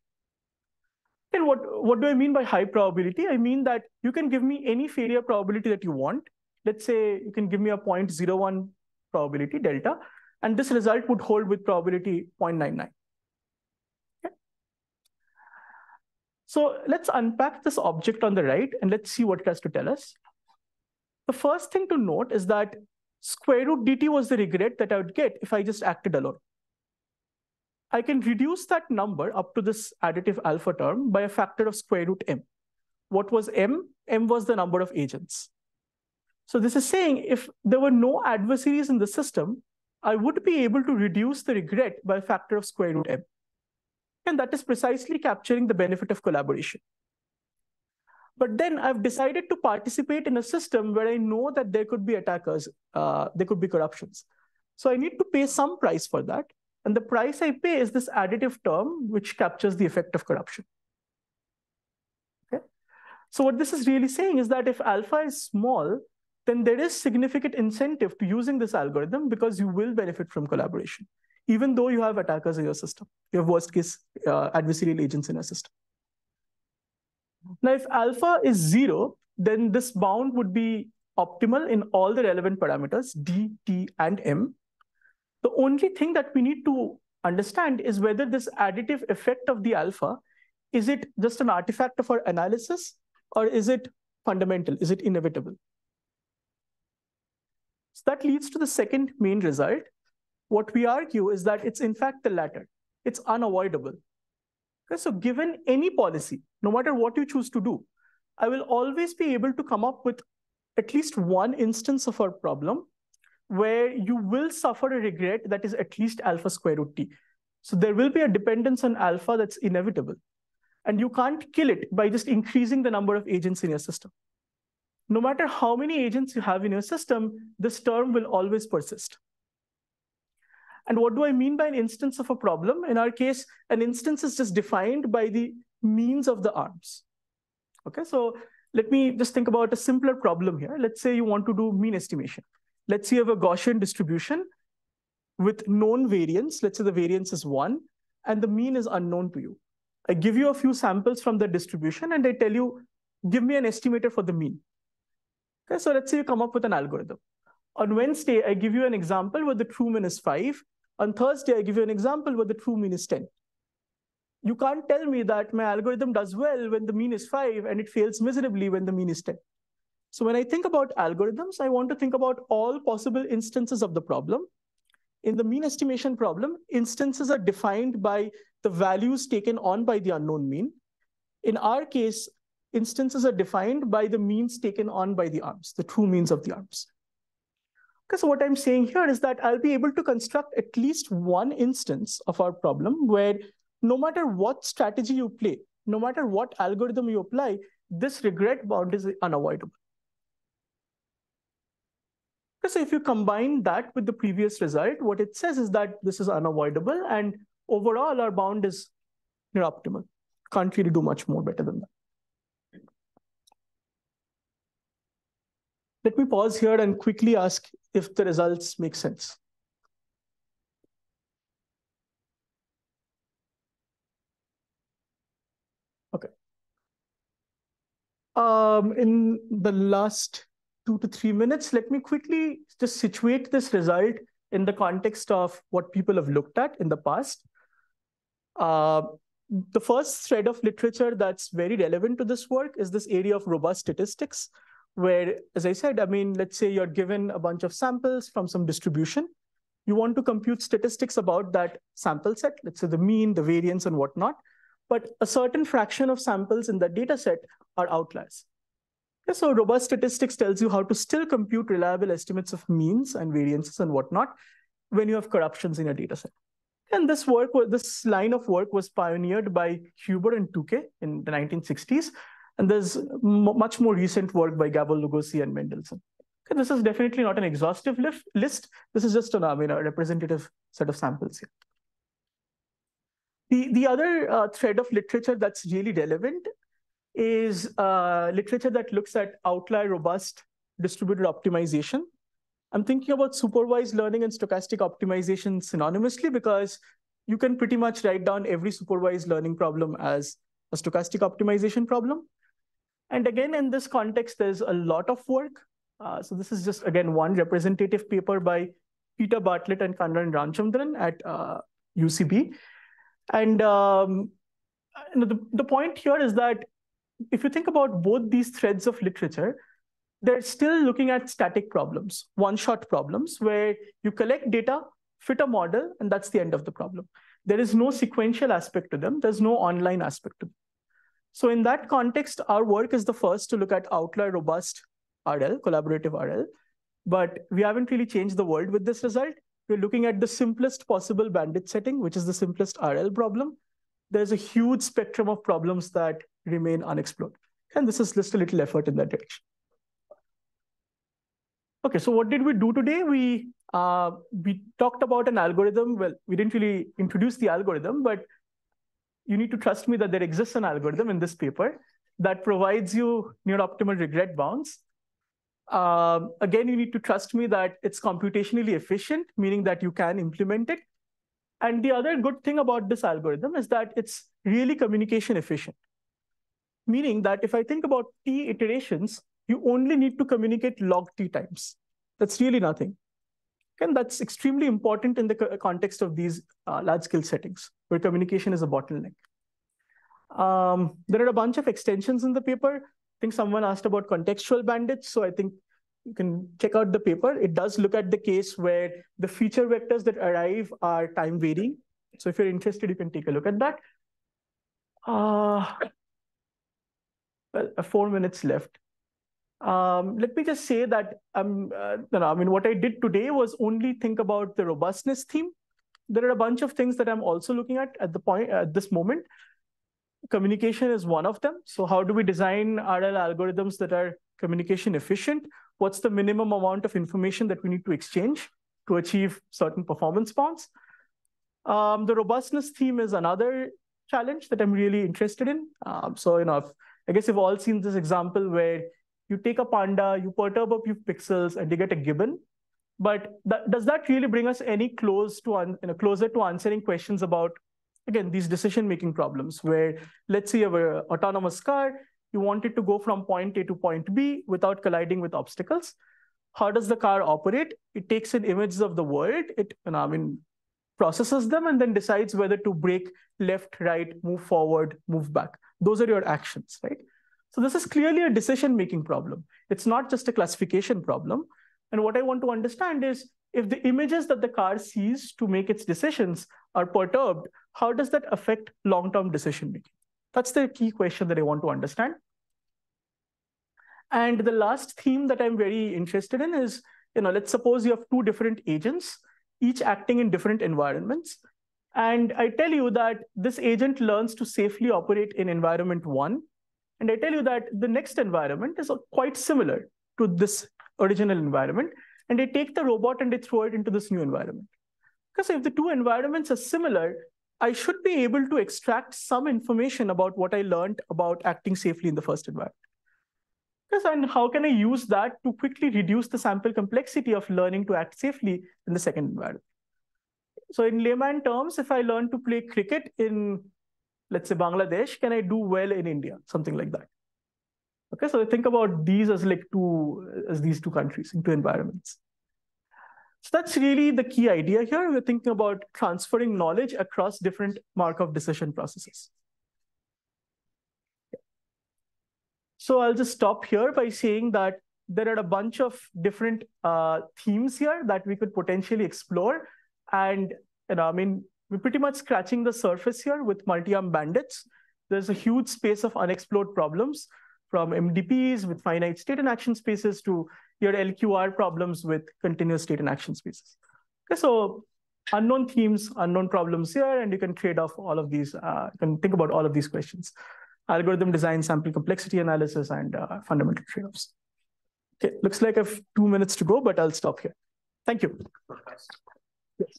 And what, what do I mean by high probability? I mean that you can give me any failure probability that you want. Let's say you can give me a zero point zero one probability delta, and this result would hold with probability zero point nine nine. Okay. So let's unpack this object on the right, and let's see what it has to tell us. The first thing to note is that square root dt was the regret that I would get if I just acted alone. I can reduce that number up to this additive alpha term by a factor of square root m. What was M? M was the number of agents. So this is saying if there were no adversaries in the system, I would be able to reduce the regret by a factor of square root M. And that is precisely capturing the benefit of collaboration. But then I've decided to participate in a system where I know that there could be attackers, uh, there could be corruptions. So I need to pay some price for that. And the price I pay is this additive term, which captures the effect of corruption. Okay? So what this is really saying is that if alpha is small, then there is significant incentive to using this algorithm because you will benefit from collaboration, even though you have attackers in your system. You have worst case uh, adversarial agents in your system. Now, if alpha is zero, then this bound would be optimal in all the relevant parameters, D, T, and M. The only thing that we need to understand is whether this additive effect of the alpha, is it just an artifact of our analysis, or is it fundamental? Is it inevitable? So that leads to the second main result. What we argue is that it's in fact the latter. It's unavoidable. Okay, so given any policy, no matter what you choose to do, I will always be able to come up with at least one instance of our problem where you will suffer a regret that is at least alpha square root t. So there will be a dependence on alpha that's inevitable. And you can't kill it by just increasing the number of agents in your system. No matter how many agents you have in your system, this term will always persist. And what do I mean by an instance of a problem? In our case, an instance is just defined by the means of the arms. Okay, so let me just think about a simpler problem here. Let's say you want to do mean estimation. Let's say you have a Gaussian distribution with known variance. Let's say the variance is one and the mean is unknown to you. I give you a few samples from the distribution and I tell you, give me an estimator for the mean. Okay, so let's say you come up with an algorithm. On Wednesday, I give you an example where the true mean is five. On Thursday, I give you an example where the true mean is ten. You can't tell me that my algorithm does well when the mean is five and it fails miserably when the mean is ten. So when I think about algorithms, I want to think about all possible instances of the problem. In the mean estimation problem, instances are defined by the values taken on by the unknown mean. In our case, instances are defined by the means taken on by the arms, the true means of the arms. Okay, so what I'm saying here is that I'll be able to construct at least one instance of our problem where no matter what strategy you play, no matter what algorithm you apply, this regret bound is unavoidable. Okay, so if you combine that with the previous result, what it says is that this is unavoidable and overall our bound is near optimal. Can't really do much more better than that. Let me pause here and quickly ask if the results make sense. Okay. Um, in the last two to three minutes, let me quickly just situate this result in the context of what people have looked at in the past. Uh, the first thread of literature that's very relevant to this work is this area of robust statistics, where, as I said, I mean, let's say you're given a bunch of samples from some distribution. You want to compute statistics about that sample set, let's say the mean, the variance, and whatnot. But a certain fraction of samples in that data set are outliers. Okay, so robust statistics tells you how to still compute reliable estimates of means and variances and whatnot when you have corruptions in your data set. And this work, this line of work was pioneered by Huber and Tuke in the nineteen sixties. And there's much more recent work by Gabor Lugosi and Mendelsohn. Okay, this is definitely not an exhaustive list. This is just an, I mean, a representative set of samples here. The, the other uh, thread of literature that's really relevant is uh, literature that looks at outlier robust distributed optimization. I'm thinking about supervised learning and stochastic optimization synonymously because you can pretty much write down every supervised learning problem as a stochastic optimization problem. And again, in this context, there's a lot of work. Uh, so this is just, again, one representative paper by Peter Bartlett and Kanran Ramachandran at uh, U C B. And um, the, the point here is that if you think about both these threads of literature, they're still looking at static problems, one-shot problems, where you collect data, fit a model, and that's the end of the problem. There is no sequential aspect to them. There's no online aspect to them. So in that context, our work is the first to look at outlier robust R L, collaborative R L, but we haven't really changed the world with this result. We're looking at the simplest possible bandit setting, which is the simplest R L problem. There's a huge spectrum of problems that remain unexplored. And this is just a little effort in that direction. Okay, so what did we do today? We, uh, we talked about an algorithm. Well, we didn't really introduce the algorithm, but you need to trust me that there exists an algorithm in this paper that provides you near-optimal regret bounds. Um, again, you need to trust me that it's computationally efficient, meaning that you can implement it. And the other good thing about this algorithm is that it's really communication efficient, meaning that if I think about T iterations, you only need to communicate log T times. That's really nothing. And that's extremely important in the context of these uh, large-scale settings, where communication is a bottleneck. Um, there are a bunch of extensions in the paper. I think someone asked about contextual bandits, so I think you can check out the paper. It does look at the case where the feature vectors that arrive are time varying. So if you're interested, you can take a look at that. Uh, well, four minutes left. Um, let me just say that, um, uh, no, no, I mean, what I did today was only think about the robustness theme. There are a bunch of things that I'm also looking at at the point at this moment. Communication is one of them. So how do we design R L algorithms that are communication efficient? What's the minimum amount of information that we need to exchange to achieve certain performance bounds? Um, the robustness theme is another challenge that I'm really interested in. Um, so, you know, if, I guess you've all seen this example where you take a panda, you perturb a few pixels, and you get a gibbon. But that, does that really bring us any close to un, you know, closer to answering questions about, again, these decision-making problems where, let's say you have an autonomous car, you want it to go from point A to point B without colliding with obstacles. How does the car operate? It takes in images of the world, it and I mean, processes them, and then decides whether to brake left, right, move forward, move back. Those are your actions, right? So this is clearly a decision-making problem. It's not just a classification problem. And what I want to understand is, if the images that the car sees to make its decisions are perturbed, how does that affect long-term decision-making? That's the key question that I want to understand. And the last theme that I'm very interested in is, you know, let's suppose you have two different agents, each acting in different environments. And I tell you that this agent learns to safely operate in environment one. And I tell you that the next environment is quite similar to this original environment. And they take the robot and they throw it into this new environment. Because if the two environments are similar, I should be able to extract some information about what I learned about acting safely in the first environment. Because, and how can I use that to quickly reduce the sample complexity of learning to act safely in the second environment? So in layman terms, if I learn to play cricket in, let's say, Bangladesh, can I do well in India? Something like that. Okay, so I think about these as like two, as these two countries, two environments. So that's really the key idea here. We're thinking about transferring knowledge across different Markov decision processes. So I'll just stop here by saying that there are a bunch of different uh, themes here that we could potentially explore. And, you know, I mean, we're pretty much scratching the surface here with multi-arm bandits. There's a huge space of unexplored problems, from M D Ps with finite state and action spaces to your L Q R problems with continuous state and action spaces. Okay, so unknown themes, unknown problems here, and you can trade off all of these, uh, you can think about all of these questions: algorithm design, sample complexity analysis, and uh, fundamental trade-offs. Okay, looks like I have two minutes to go, but I'll stop here. Thank you. Yes.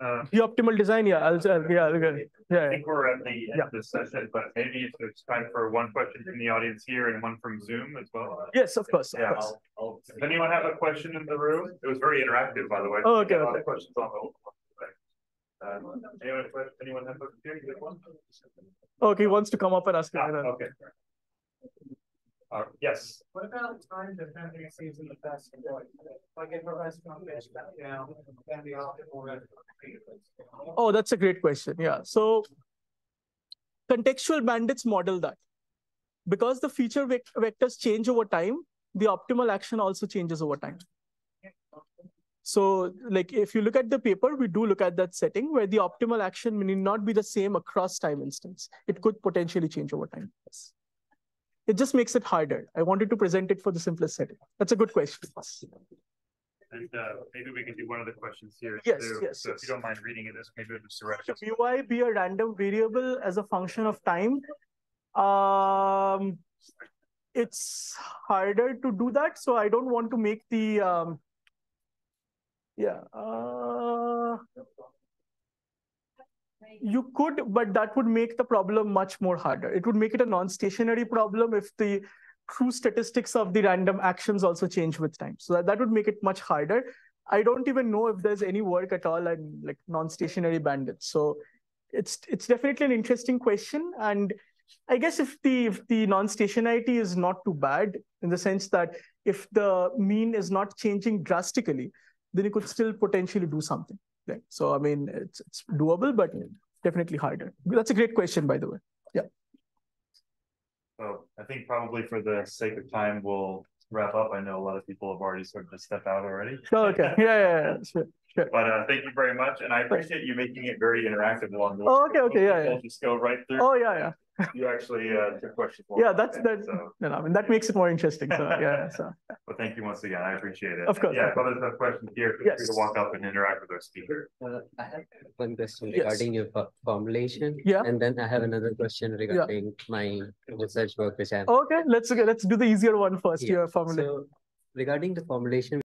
Uh, the optimal design, yeah. I'll, I'll, yeah, I'll, yeah. I think we're at the end yeah. of this session, but maybe if there's time for one question from the audience here and one from Zoom as well. Yes, of course. Yeah, of course. I'll, I'll, does anyone have a question in the room? It was very interactive, by the way. Oh, okay. okay. Questions on the uh, anyone, anyone have a question? Okay, he wants to come up and ask. Ah, okay. Uh, yes. What about time dependency in the best way? Like if a restaurant is back down, then the optimal restaurant. Oh, that's a great question. Yeah. So contextual bandits model that. Because the feature vect vectors change over time, the optimal action also changes over time. So like if you look at the paper, we do look at that setting where the optimal action may not be the same across time instance. It could potentially change over time. Yes. It just makes it harder. I wanted to present it for the simplest setting. That's a good question. And uh, maybe we can do one of the questions here. Yes, too. yes. So yes. If you don't mind reading it, maybe we'll just direct it. Should U I be a random variable as a function of time? Um, it's harder to do that, so I don't want to make the... Um, yeah. Uh, you could, but that would make the problem much more harder. It would make it a non-stationary problem if the... true statistics of the random actions also change with time. So that, that would make it much harder. I don't even know if there's any work at all on like non-stationary bandits. So it's it's definitely an interesting question. And I guess if the, if the non-stationarity is not too bad, in the sense that if the mean is not changing drastically, then you could still potentially do something. Right? So I mean, it's, it's doable, but definitely harder. That's a great question, by the way. Yeah. So I think probably for the sake of time, we'll wrap up. I know a lot of people have already sort of just stepped out already. Oh, okay. Yeah, yeah, yeah. Sure, sure. But uh, thank you very much. And I appreciate you making it very interactive along the way. Oh, okay, so okay, yeah, yeah. Just go right through. Oh, yeah, yeah. You actually uh, took questions. Yeah, that's, that, so. no, no, I mean, that makes it more interesting. So, yeah, so. Well, thank you once again. I appreciate it. Of course. And, yeah, if others have questions here, feel yes. free to walk up and interact with our speaker. Uh, I have one question yes. regarding your formulation. Yeah. And then I have another question regarding yeah. my research work, which I have. Okay, let's, okay, let's do the easier one first. Yeah. Your formulation. So, regarding the formulation,